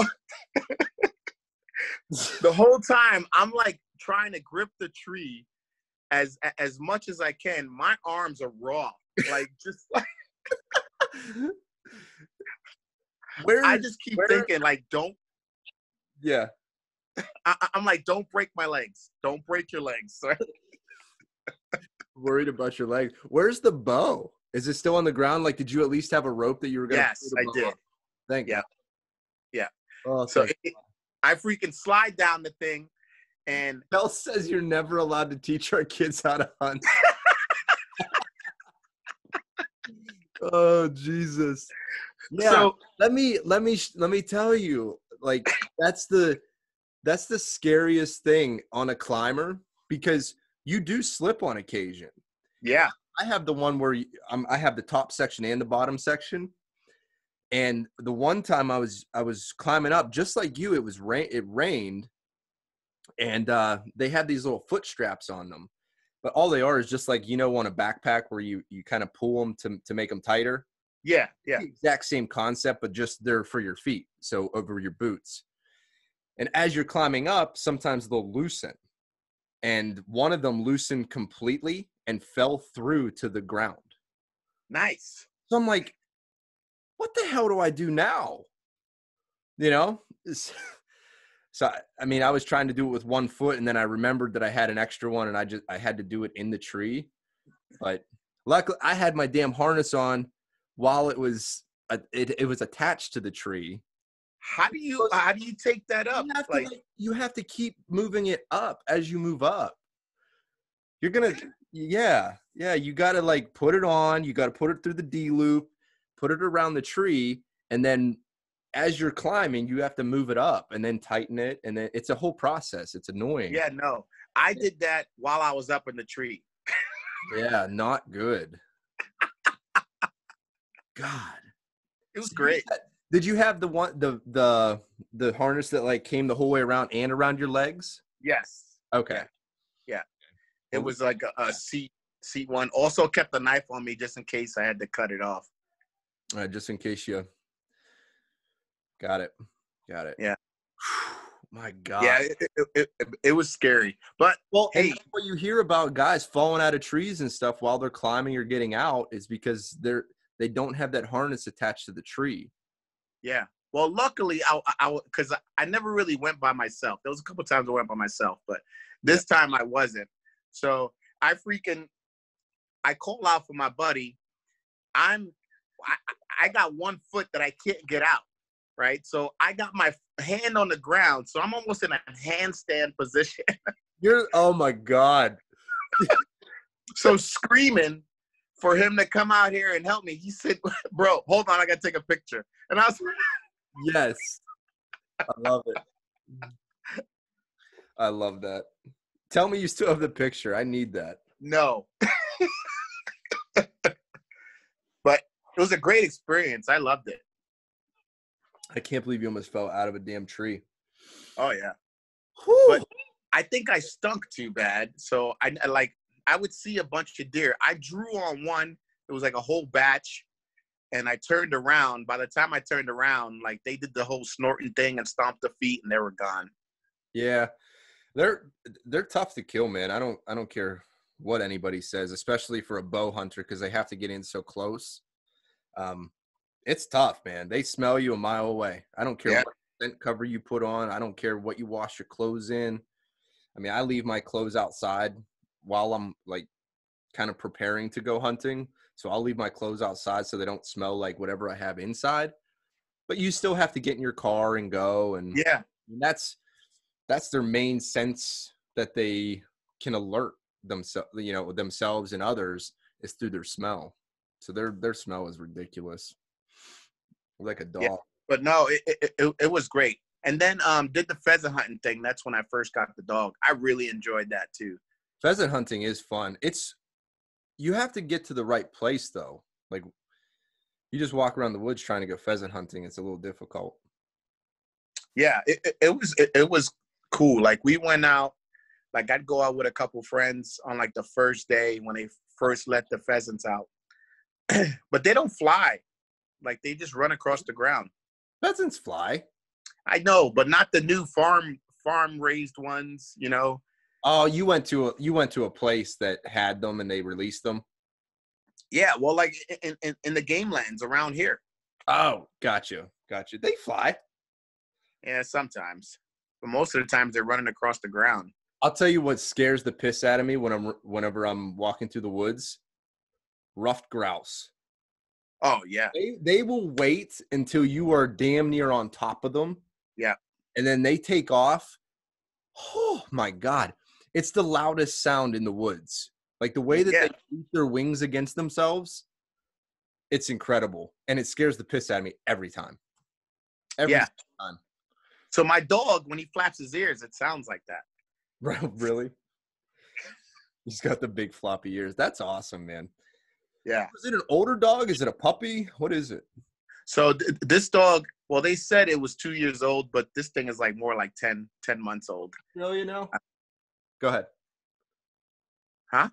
The whole time I'm like trying to grip the tree as much as I can. My arms are raw, like just like. I just keep thinking like, don't. Yeah. I'm like, don't break my legs. Don't break your legs. worried about your legs. Where's the bow? Is it still on the ground? Like, did you at least have a rope that you were going to? Yes, I did. Thank you. Yeah. Oh, so I freaking slide down the thing. And Bell says you're never allowed to teach our kids how to hunt. Oh, Jesus. Yeah. So let me tell you, like, that's the scariest thing on a climber, because you do slip on occasion. Yeah. I have the one where I have the top section and the bottom section. And the one time I was climbing up just like you, it rained. And they had these little foot straps on them, but all they are is just like, you know, on a backpack where you kind of pull them to make them tighter. Yeah. Yeah. Exact same concept, but just they're for your feet. So over your boots. And as you're climbing up, sometimes they'll loosen, and one of them loosened completely and fell through to the ground. Nice. So I'm like, what the hell do I do now? You know? So, I mean, I was trying to do it with one foot, and then I remembered that I had an extra one, and I had to do it in the tree. But luckily, I had my damn harness on while it was attached to the tree. How do you take that up? You have to keep moving it up as you move up. You're going to, yeah. You got to, like, put it on. You got to put it through the D loop, put it around the tree, and then as you're climbing, you have to move it up and then tighten it. And then it's a whole process. It's annoying. Yeah, no. I did that while I was up in the tree. Yeah, not good. God. It was great. Did you have the harness that, like, came the whole way around and around your legs? Yes. Okay. Yeah. It was like a seat one. Also kept a knife on me just in case I had to cut it off. All right, just in case you... Got it. Yeah. My God. Yeah, it was scary. But, well, hey, what you hear about guys falling out of trees and stuff while they're climbing or getting out is because they don't have that harness attached to the tree. Yeah. Well, luckily, because I never really went by myself. There was a couple times I went by myself, but this time I wasn't. So I call out for my buddy. I got one foot that I can't get out. Right. So I got my hand on the ground. So I'm almost in a handstand position. Oh my God. So screaming for him to come out here and help me. He said, bro, hold on. I got to take a picture. And I was like, yes. I love it. I love that. Tell me you still have the picture. I need that. No. But it was a great experience. I loved it. I can't believe you almost fell out of a damn tree. Oh, yeah. Whew. But I think I stunk too bad. So, I would see a bunch of deer. I drew on one. It was like a whole batch. And I turned around. By the time I turned around, like, they did the whole snorting thing and stomped the feet, and they were gone. Yeah. They're tough to kill, man. I don't care what anybody says, especially for a bow hunter, because they have to get in so close. It's tough, man. They smell you a mile away. I don't care what scent cover you put on. I don't care what you wash your clothes in. I mean, I leave my clothes outside while I'm, like, kind of preparing to go hunting. So I'll leave my clothes outside so they don't smell like whatever I have inside. But you still have to get in your car and go. And that's their main sense that they can alert themselves and others is through their smell. So their smell is ridiculous. Like a dog. Yeah, but no, it was great. And then did the pheasant hunting thing. That's when I first got the dog. I really enjoyed that too. Pheasant hunting is fun. You have to get to the right place though. Like, you just walk around the woods trying to go pheasant hunting. It's a little difficult. Yeah, it was cool. Like, we went out, like, I'd go out with a couple friends on, like, the first day when they first let the pheasants out. But they don't fly. Like, they just run across the ground. Pheasants fly. I know, but not the new farm raised ones, you know. Oh, you went to a place that had them and they released them. Yeah, well, like in the game lands around here. Oh, gotcha. They fly. Yeah, sometimes, but most of the times they're running across the ground. I'll tell you what scares the piss out of me when whenever I'm walking through the woods. Ruffed grouse. Oh yeah. They will wait until you are damn near on top of them. Yeah. And then they take off. Oh my God. It's the loudest sound in the woods. Like the way that they beat their wings against themselves, it's incredible. And it scares the piss out of me every time. Every time. So my dog, when he flaps his ears, it sounds like that. Really? He's got the big floppy ears. That's awesome, man. Yeah. Is it an older dog? Is it a puppy? What is it? So this dog, well, they said it was 2 years old, but this thing is like more like 10 months old. You know? Go ahead. Huh?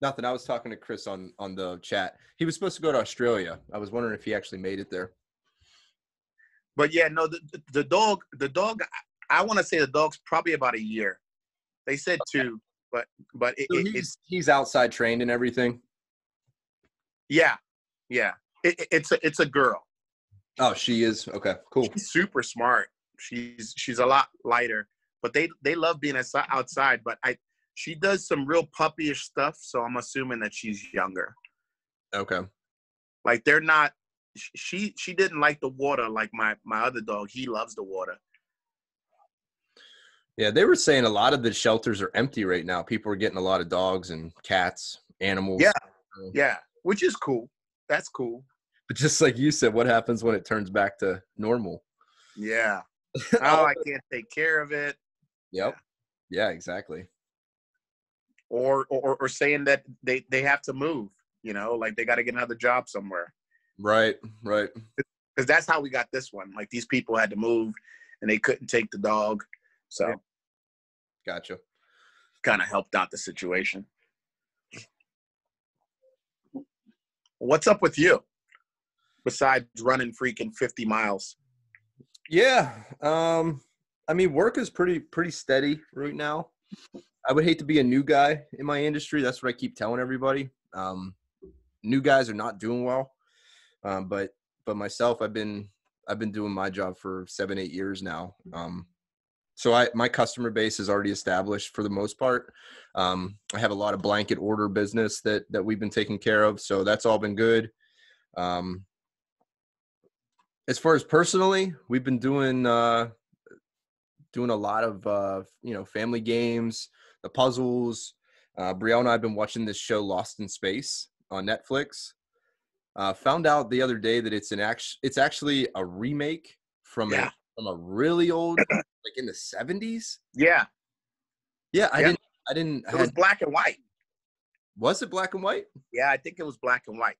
Nothing. I was talking to Chris on the chat. He was supposed to go to Australia. I was wondering if he actually made it there. But yeah, no, the dog, I want to say the dog's probably about a year. They said two, but so he's outside trained and everything. Yeah, yeah. It's a girl. Oh, she is? Okay, cool. She's super smart. She's a lot lighter, but they love being outside. But she does some real puppyish stuff, so I'm assuming that she's younger. Okay. Like they're not. She didn't like the water like my other dog. He loves the water. Yeah, they were saying a lot of the shelters are empty right now. People are getting a lot of dogs and cats, animals. Yeah, yeah. Which is cool. That's cool. But just like you said, what happens when it turns back to normal? Yeah. Oh, I can't take care of it. Yep. Yeah, exactly. Or saying that they have to move, you know, like they got to get another job somewhere. Right. Because that's how we got this one. Like these people had to move and they couldn't take the dog. So. Yeah. Gotcha. Kind of helped out the situation. What's up with you besides running freaking 50 miles? Yeah. I mean, work is pretty steady right now. I would hate to be a new guy in my industry. That's what I keep telling everybody. New guys are not doing well. But myself, I've been doing my job for 7-8 years now. So my customer base is already established for the most part. I have a lot of blanket order business that we've been taking care of. So that's all been good. As far as personally, we've been doing a lot of, family games, the puzzles. Brielle and I have been watching this show Lost in Space on Netflix. Found out the other day that it's actually a remake from a really old, like in the 70s. Yeah. I didn't. It was black and white. Was it black and white? Yeah, I think it was black and white.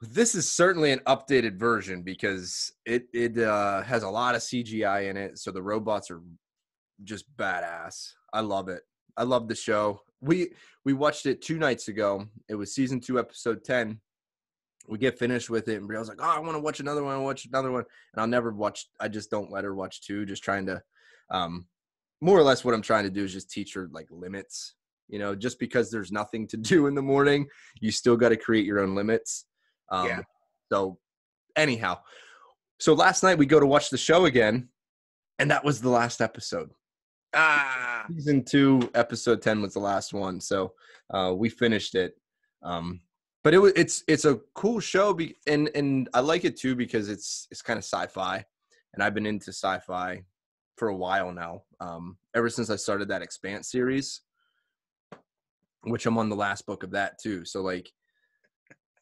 This is certainly an updated version because it has a lot of CGI in it. So the robots are just badass. I love it. I love the show. We watched it 2 nights ago. It was season 2, episode 10. We get finished with it, and Brielle's like, oh, I want to watch another one, And I'll never watch – I just don't let her watch 2, just trying to more or less what I'm trying to do is just teach her, like, limits. You know, just because there's nothing to do in the morning, you still got to create your own limits. So anyhow, so last night we go to watch the show again, and that was the last episode. Season 2, episode 10 was the last one, so we finished it. But it's a cool show, and I like it too because it's kind of sci-fi, and I've been into sci-fi for a while now. Ever since I started that Expanse series, which I'm on the last book of that too. So like,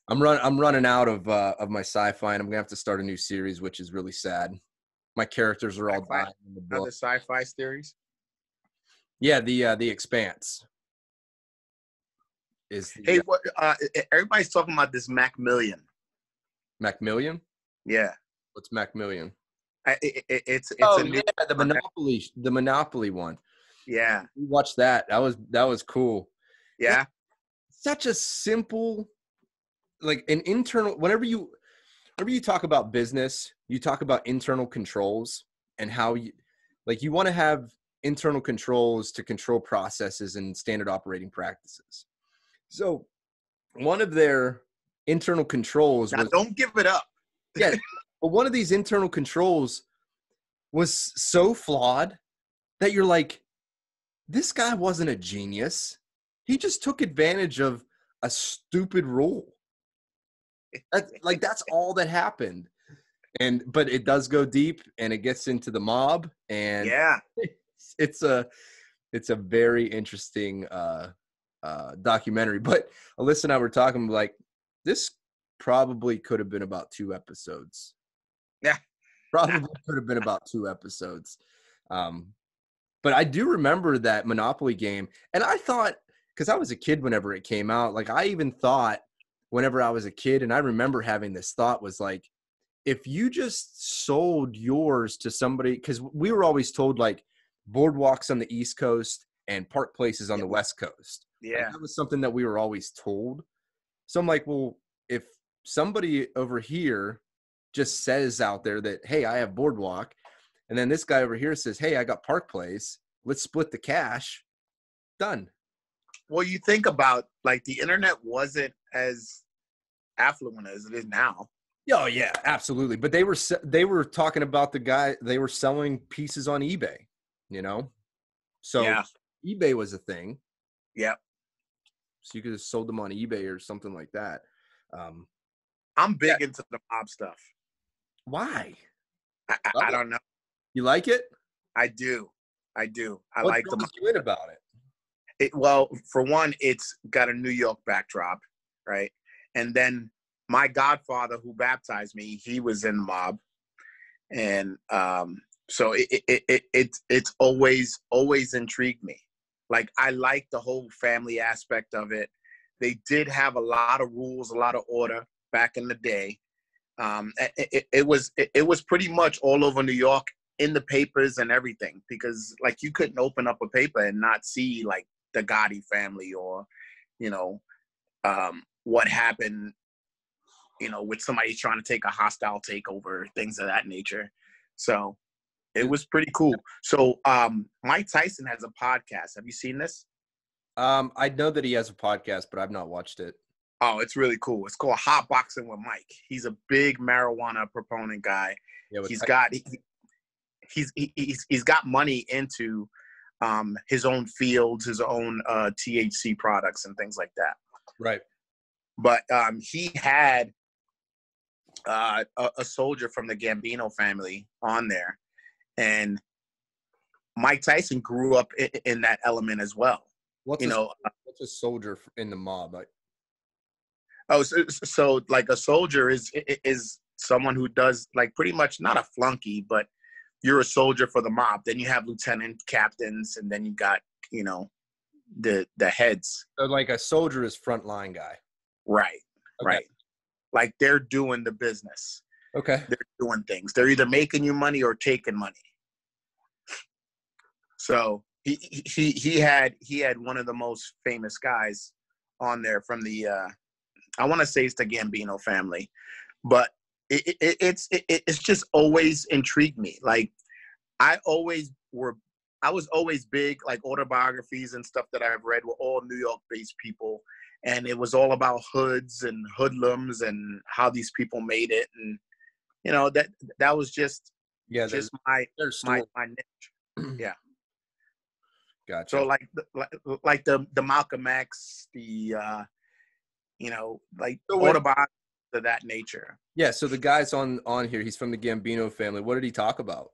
I'm running out of my sci-fi, and I'm gonna have to start a new series, which is really sad. My characters are all dying in the book. Another sci-fi series. Yeah, the Expanse. Everybody's talking about this Macmillan. Macmillan? Yeah. What's Macmillan? It's the Monopoly. The Monopoly one. Yeah. We watched that. That was cool. Yeah. It's such a simple, like an internal. Whenever you talk about business, you talk about internal controls and how you, like, you want to have internal controls to control processes and standard operating practices. So one of their internal controls was, don't give it up. Yeah. But one of these internal controls was so flawed that you're like, this guy wasn't a genius. He just took advantage of a stupid rule. Like, that's all that happened. And but it does go deep, and it gets into the mob, and yeah, it's a very interesting documentary. But Alyssa and I were talking like this probably could have been about 2 episodes. Yeah, probably could have been about 2 episodes. But I do remember that Monopoly game, and I thought, because I was a kid whenever it came out, like I even thought whenever I was a kid, and I remember having this thought was like, if you just sold yours to somebody, because we were always told like Boardwalk's on the East Coast and Park Place is on the West Coast. Yeah. Like, that was something that we were always told. So I'm like, well, if somebody over here just says out there that, hey, I have Boardwalk, and then this guy over here says, hey, I got Park Place, let's split the cash, done. Well, you think about like the internet wasn't as affluent as it is now. Oh yeah, absolutely. But they were talking about the guy, they were selling pieces on eBay, you know? So yeah. eBay was a thing. Yeah. So you could have sold them on eBay or something like that. I'm big into the mob stuff. Why? I don't know. You like it? I do. I do. I like the mob. What's good about it? Well, for one, it's got a New York backdrop, right? And then my godfather who baptized me, he was in the mob. And so it's always intrigued me. Like, I like the whole family aspect of it. They did have a lot of rules, a lot of order back in the day. It was pretty much all over New York in the papers and everything, because like you couldn't open up a paper and not see like the Gotti family or, you know, what happened, you know, with somebody trying to take a hostile takeover, things of that nature. So it was pretty cool. So Mike Tyson has a podcast. Have you seen this? I know that he has a podcast, but I've not watched it. Oh, it's really cool. It's called Hot Boxing with Mike. He's a big marijuana proponent guy. Yeah, he's got money into his own fields, his own THC products and things like that. Right. But he had a soldier from the Gambino family on there, and Mike Tyson grew up in that element as well. What's a soldier in the mob? So like a soldier is someone who does like pretty much not a flunky, but you're a soldier for the mob. Then you have lieutenant captains, and then you got, you know, the heads. So like a soldier is frontline guy. Right. Okay. Right. Like they're doing the business. Okay. They're doing things. They're either making you money or taking money. So he had one of the most famous guys on there from the I want to say it's the Gambino family, but it's just always intrigued me. Like I was always big, like autobiographies and stuff that I've read were all New York-based people. And it was all about hoods and hoodlums and how these people made it. And, you know, that was just, yeah, just my niche. Yeah. Gotcha. So like the Malcolm X, the, you know, like autobiographies of that nature. Yeah. So the guy's on here, he's from the Gambino family. What did he talk about?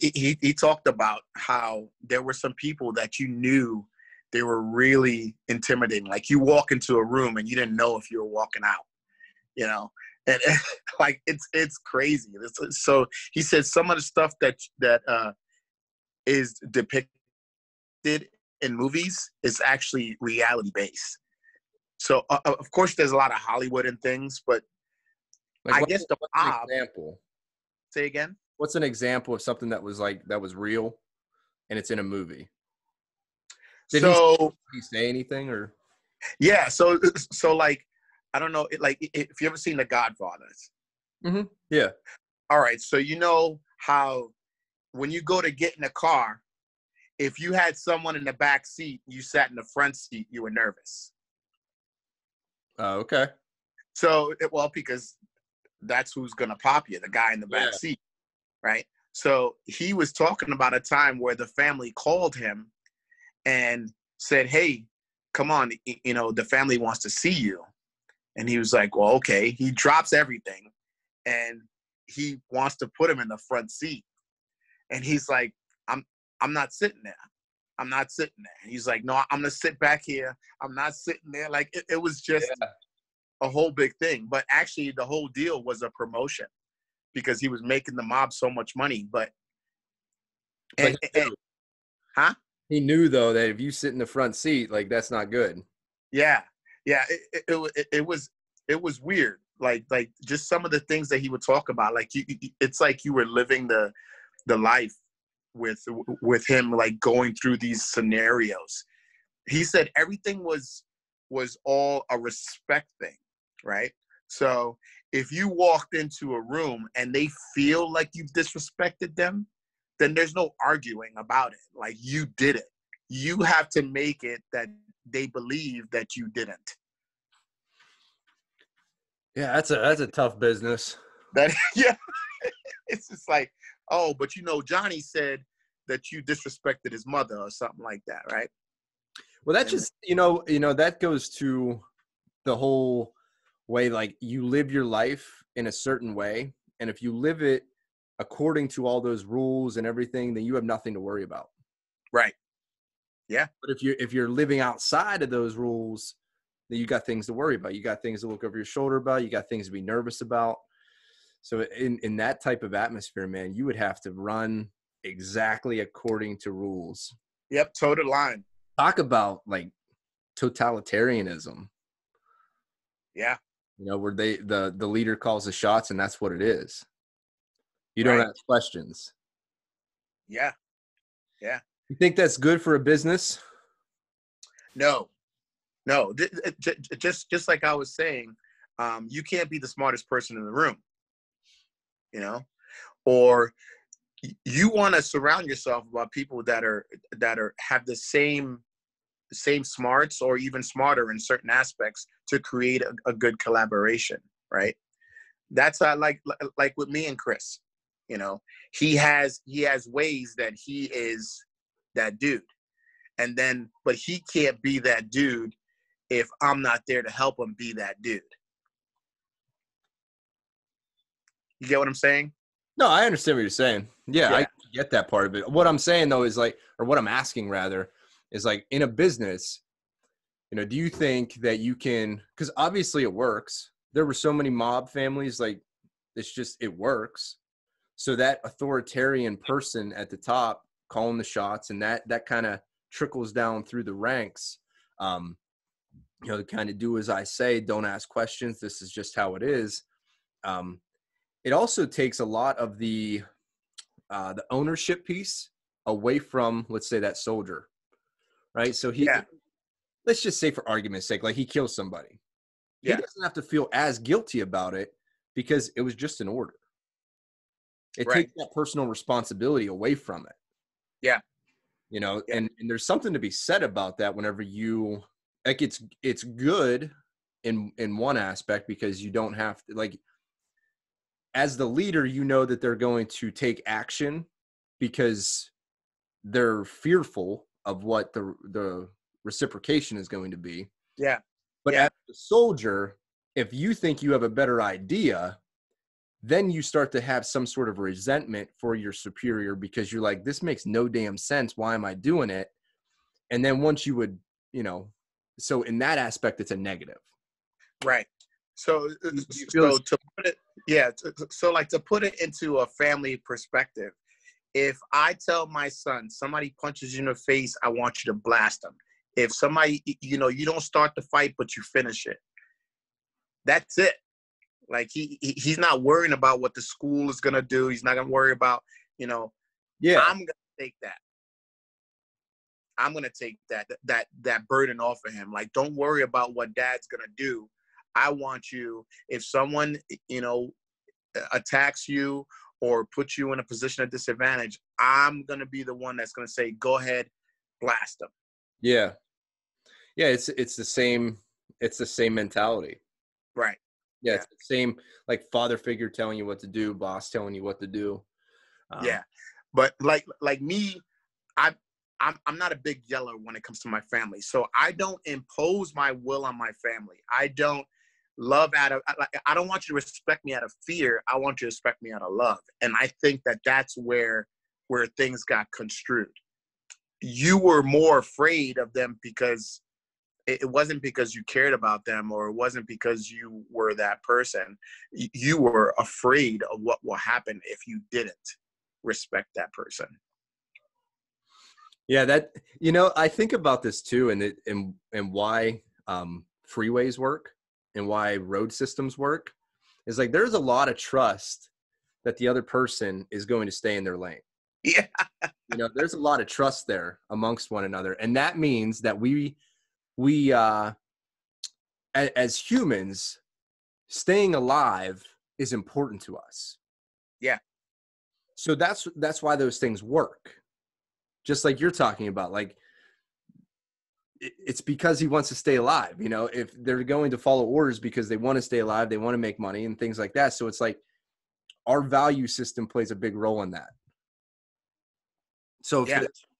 He talked about how there were some people that you knew they were really intimidating. Like you walk into a room and you didn't know if you were walking out, you know, and like it's crazy. So he said some of the stuff that is depicted in movies is actually reality based. So of course there's a lot of Hollywood and things, but like, I guess the mob. Say again. What's an example of something that was like that was real, and it's in a movie? Did he say anything or? Yeah, so like I don't know. If you ever seen The Godfather. Mm-hmm. Yeah. All right, so you know how when you go to get in a car, if you had someone in the back seat, you sat in the front seat, you were nervous. Oh, okay. So because that's who's gonna pop you, the guy in the back seat. Right. So he was talking about a time where the family called him and said, hey, come on, you know, the family wants to see you. And he was like, well, okay. He drops everything and he wants to put him in the front seat. And he's like, I'm not sitting there. I'm not sitting there. And he's like, no, I'm going to sit back here. I'm not sitting there. Like, it was just a whole big thing. But actually, the whole deal was a promotion because he was making the mob so much money. But he knew, though, that if you sit in the front seat, like, that's not good. Yeah. Yeah. It was weird. Like just some of the things that he would talk about. Like, it's like you were living the life with him, like going through these scenarios. He said everything was all a respect thing, right? So if you walked into a room and they feel like you've disrespected them, then there's no arguing about it. Like, you did it. You have to make it that they believe that you didn't. Yeah, that's a tough business. Yeah. It's just like, oh, but you know, Johnny said that you disrespected his mother or something like that, right? Well, that just, you know, that goes to the whole way, like, you live your life in a certain way. And if you live it according to all those rules and everything, then you have nothing to worry about. Right. Yeah. But if you're living outside of those rules, then you got things to worry about. You got things to look over your shoulder about. You got things to be nervous about. So in that type of atmosphere, man, you would have to run exactly according to rules. Yep, toe to line. Talk about, like, totalitarianism. Yeah. You know, where the leader calls the shots, and that's what it is. You don't ask questions. Yeah. Yeah. You think that's good for a business? No. Just like I was saying, you can't be the smartest person in the room. You know, or you want to surround yourself about people that have the same smarts or even smarter in certain aspects to create a good collaboration, right? That's like with me and Chris. You know, he has ways that he is that dude, and then but he can't be that dude if I'm not there to help him be that dude. You get what I'm saying? No, I understand what you're saying. Yeah, I get that part of it. What I'm saying, though, is like, or what I'm asking, rather, is like, in a business, you know, do you think that you can, because obviously it works. There were so many mob families, like, it's just, it works. So that authoritarian person at the top calling the shots, and that kind of trickles down through the ranks, you know, to kind of do as I say, don't ask questions. This is just how it is. It also takes a lot of the ownership piece away from, let's say, that soldier, right? So let's just say, for argument's sake, like, he kills somebody. Yeah. He doesn't have to feel as guilty about it because it was just an order. It takes that personal responsibility away from it. Yeah. You know, and there's something to be said about that whenever you, like, it's good in one aspect because you don't have to, like, as the leader, you know that they're going to take action because they're fearful of what the reciprocation is going to be. Yeah. But as a soldier, if you think you have a better idea, then you start to have some sort of resentment for your superior because you're like, this makes no damn sense. Why am I doing it? And then once you would, you know, so in that aspect, it's a negative. Right. So to put it, so like, to put it into a family perspective, if I tell my son, somebody punches you in the face, I want you to blast them. If somebody, you know, you don't start the fight, but you finish it. That's it. Like, he's not worrying about what the school is going to do. He's not going to worry about, you know, I'm going to take that. I'm going to take that burden off of him. Like, don't worry about what dad's going to do. I want you, if someone, you know, attacks you or puts you in a position of disadvantage, I'm going to be the one that's going to say, go ahead, blast them. Yeah. Yeah. It's the same mentality. Right. Yeah. It's the same, like, father figure telling you what to do, boss telling you what to do. But like me, I, I'm not a big yeller when it comes to my family. So I don't impose my will on my family. I don't love out of, like, I don't want you to respect me out of fear. I want you to respect me out of love. And I think that that's where things got construed. You were more afraid of them because it wasn't because you cared about them, or it wasn't because you were that person. You were afraid of what will happen if you didn't respect that person. Yeah, that, you know, I think about this too, and why freeways work and why road systems work is, like, there's a lot of trust that the other person is going to stay in their lane. Yeah. You know, there's a lot of trust there amongst one another. And that means that we, as humans, staying alive is important to us. Yeah. So that's why those things work. Just like you're talking about, like, it's because he wants to stay alive. You know, if they're going to follow orders because they want to stay alive, they want to make money and things like that. So it's like our value system plays a big role in that. So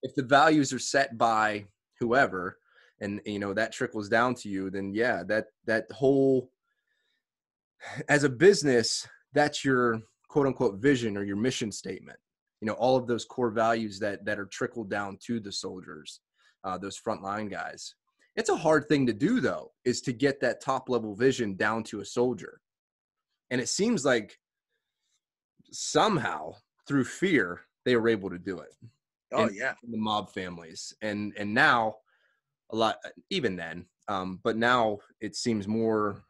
if the values are set by whoever, and, you know, that trickles down to you, then yeah, that whole, as a business, that's your quote unquote vision or your mission statement. You know, all of those core values that are trickled down to the soldiers, those frontline guys. It's a hard thing to do, though, is to get that top level vision down to a soldier. And it seems like somehow through fear, they were able to do it. Oh, yeah. In the mob families. And now a lot, even then, but now it seems more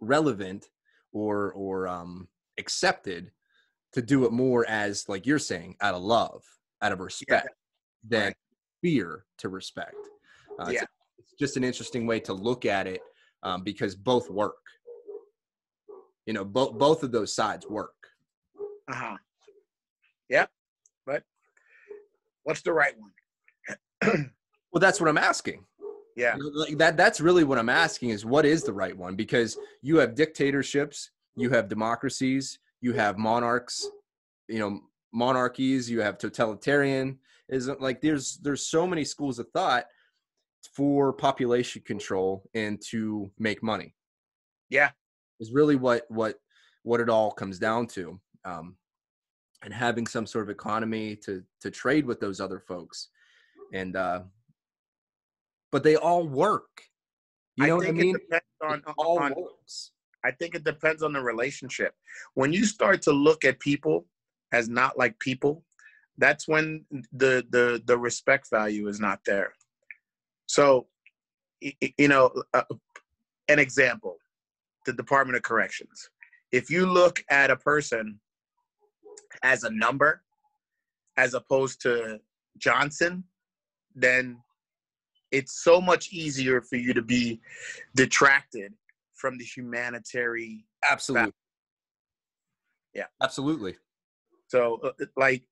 relevant or accepted to do it more as, like you're saying, out of love, out of respect, than fear to respect. It's just an interesting way to look at it, because both work. You know, both of those sides work. Uh-huh. Yeah, but what's the right one? Well, that's what I'm asking. Yeah. Like that's really what I'm asking is, what is the right one? Because you have dictatorships, you have democracies, you have monarchs, you know, monarchies, you have totalitarian. Isn't, like, there's so many schools of thought for population control and to make money. Yeah. Is really what it all comes down to. And having some sort of economy to trade with those other folks. And, but they all work. You know what I mean? I think it depends on the relationship. When you start to look at people as not like people, that's when the respect value is not there. So, you know, an example, the Department of Corrections. If you look at a person as a number, as opposed to Johnson, then it's so much easier for you to be detracted from the humanitarian. Absolutely. Factor. Yeah. Absolutely. So, like,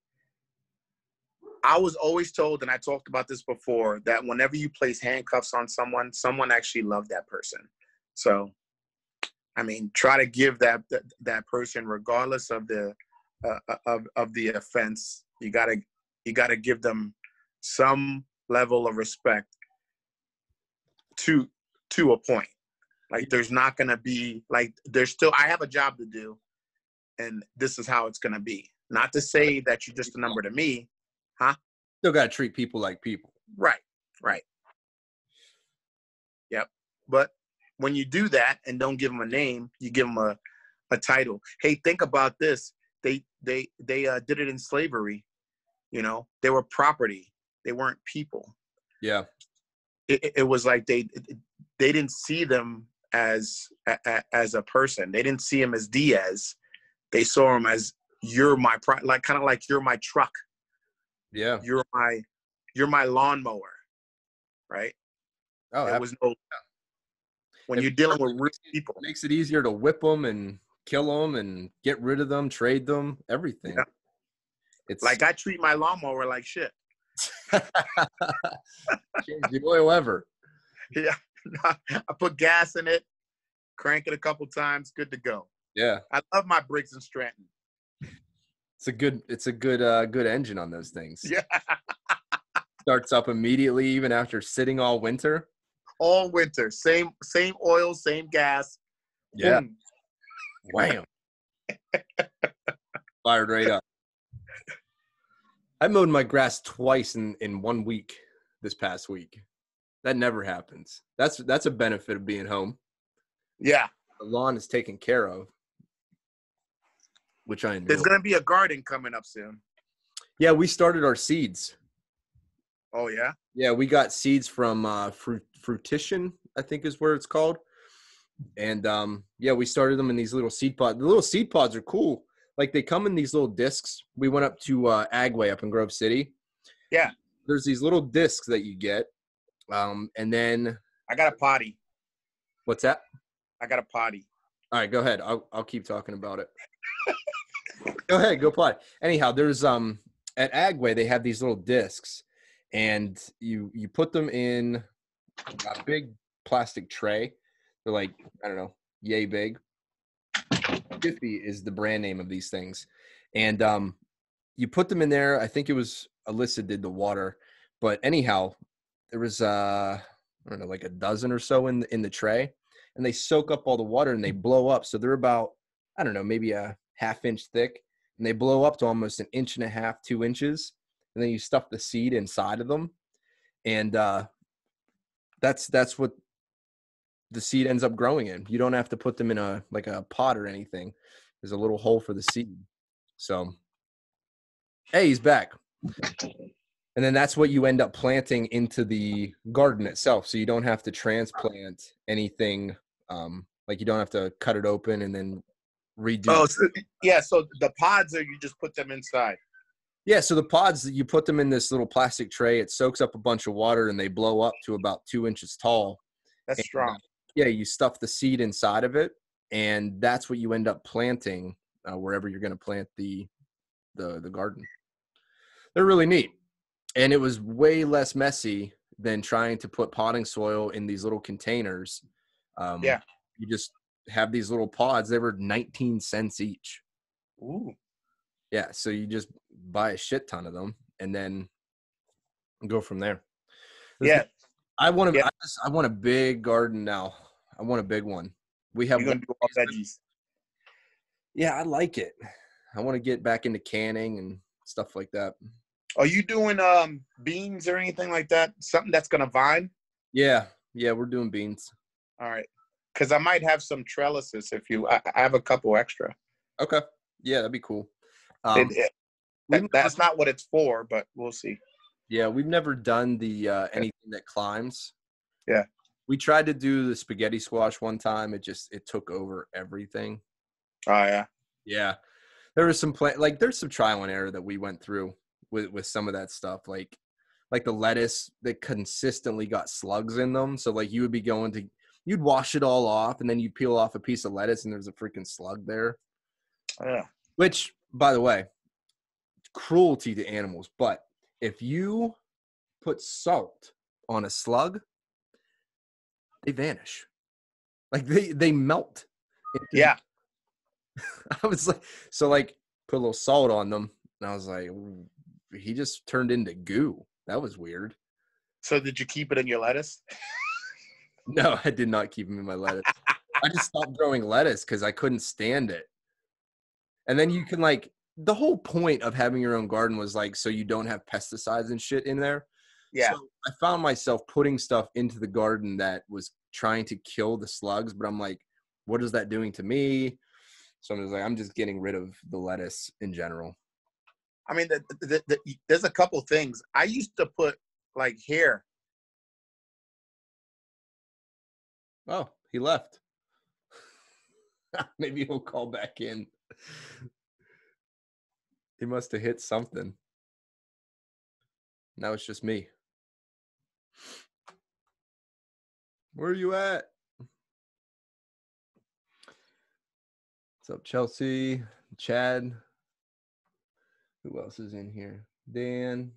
I was always told, and I talked about this before, that whenever you place handcuffs on someone, someone actually loved that person. So, I mean, try to give that person, regardless of the offense, you gotta give them some level of respect to a point. Like, there's not going to be, like, there's still, I have a job to do, and this is how it's going to be. Not to say that you're just a number to me, huh? Still got to treat people like people. Right. Yep. But when you do that and don't give them a name, you give them a title. Hey, think about this. They did it in slavery. You know, they were property. They weren't people. Yeah. It was like they didn't see them as a person. They didn't see him as Diaz. They saw him as, you're my like, kind of like, you're my truck. Yeah. You're my lawnmower. Right? Oh, it was no, when you're dealing with real people. It makes it easier to whip them and kill them and get rid of them, trade them, everything. Yeah. It's like, I treat my lawnmower like shit. Change the oil ever. Yeah. I put gas in it, crank it a couple times, good to go. Yeah. I love my Briggs and Stratton. It's a good engine on those things. Yeah. Starts up immediately, even after sitting all winter. All winter, same oil, same gas. Yeah. Boom. Wham. Fired right up. I mowed my grass twice in 1 week this past week. That never happens. That's a benefit of being home. Yeah. The lawn is taken care of, which I enjoy. There's going to be a garden coming up soon. Yeah, we started our seeds. Oh, yeah? Yeah, we got seeds from Fruition, I think is where it's called. And, yeah, we started them in these little seed pods. The little seed pods are cool. Like, they come in these little discs. We went up to Agway up in Grove City. Yeah. There's these little discs that you get. And then – I got a potty. What's that? I got a potty. All right, go ahead. I'll keep talking about it. Go ahead, go potty. Anyhow, there's at Agway, they have these little discs, and you put them in a big plastic tray. They're like, I don't know, yay big. Jiffy is the brand name of these things. And you put them in there. I think it was Alyssa did the water. But anyhow, there was, I don't know, like a dozen or so in the tray. And they soak up all the water and they blow up. So they're about, I don't know, maybe a half inch thick. And they blow up to almost an inch and a half, 2 inches. And then you stuff the seed inside of them. And that's what the seed ends up growing in. You don't have to put them in a pot or anything. There's a little hole for the seed. So, hey, he's back. And then that's what you end up planting into the garden itself. So you don't have to transplant anything. Like you don't have to cut it open and then redo. Oh, yeah. So the pods are, you just put them inside. Yeah. So the pods, you put them in this little plastic tray. It soaks up a bunch of water and they blow up to about 2 inches tall. That's strong. Yeah. You stuff the seed inside of it. And that's what you end up planting wherever you're going to plant the garden. They're really neat. And it was way less messy than trying to put potting soil in these little containers. Yeah. You just have these little pods. They were 19 cents each. Ooh. Yeah. So you just buy a shit ton of them and then go from there. Yeah. I want a big garden now. I want a big one. We have one. Do all veggies. Yeah. I like it. I want to get back into canning and stuff like that. Are you doing beans or anything like that? Something that's going to vine? Yeah. Yeah, we're doing beans. All right. Because I might have some trellises I have a couple extra. Okay. Yeah, that'd be cool. That's not what it's for, but we'll see. Yeah, we've never done the anything that climbs. Yeah. We tried to do the spaghetti squash one time. It took over everything. Oh, yeah? Yeah. There was some there's some trial and error that we went through with some of that stuff, like the lettuce that consistently got slugs in them. So like you would be you'd wash it all off and then you peel off a piece of lettuce and there's a freaking slug there. Yeah. Which, by the way, cruelty to animals. But if you put salt on a slug, they vanish. Like they melt. Yeah. I was like, so like put a little salt on them. And I was like, he just turned into goo. That was weird. So did you keep it in your lettuce? No, I did not keep him in my lettuce. I just stopped growing lettuce because I couldn't stand it. And then you can the whole point of having your own garden was so you don't have pesticides and shit in there. Yeah. So I found myself putting stuff into the garden that was trying to kill the slugs, but I'm like, what is that doing to me? So I'm just getting rid of the lettuce in general. I mean, there's a couple things. I used to put, hair. Oh, he left. Maybe he'll call back in. He must have hit something. Now it's just me. Where are you at? What's up, Chelsea? Chad? Who else is in here? Dan.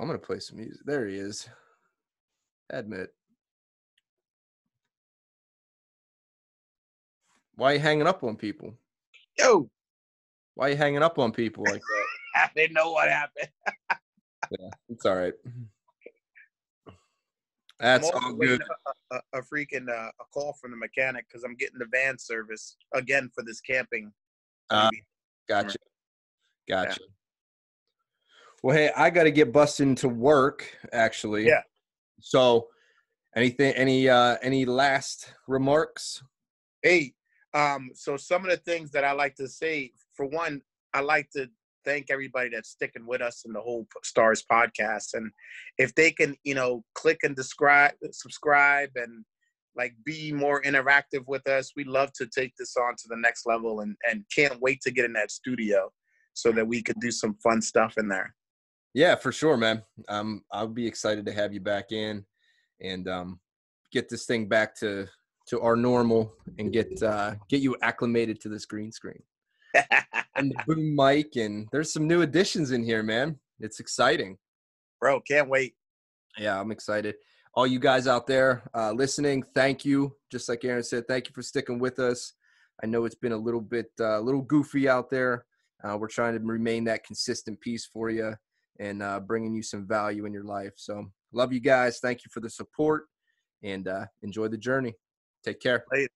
I'm going to play some music. There he is. Admit. Why are you hanging up on people? Yo. Why are you hanging up on people like that? I didn't know what happened. Yeah, it's all right. That's all good. A freaking call from the mechanic because I'm getting the van service again for this camping. Gotcha. Yeah. Well, hey, I got to get bussed into work actually. Yeah. So, any last remarks? Hey, so some of the things that I like to say, for one, I like to thank everybody that's sticking with us in the whole Stars podcast. And if they can, click and subscribe and like be more interactive with us, we'd love to take this on to the next level and can't wait to get in that studio so that we could do some fun stuff in there. Yeah, for sure, man. I'll be excited to have you back in and get this thing back to our normal and get you acclimated to this green screen and the boom mic. And there's some new additions in here, man. It's exciting, bro. Can't wait. Yeah, I'm excited. All you guys out there listening, thank you. Just like Aaron said, thank you for sticking with us. I know it's been a little bit little goofy out there. We're trying to remain that consistent piece for you and bringing you some value in your life. So love you guys. Thank you for the support and enjoy the journey. Take care. Later.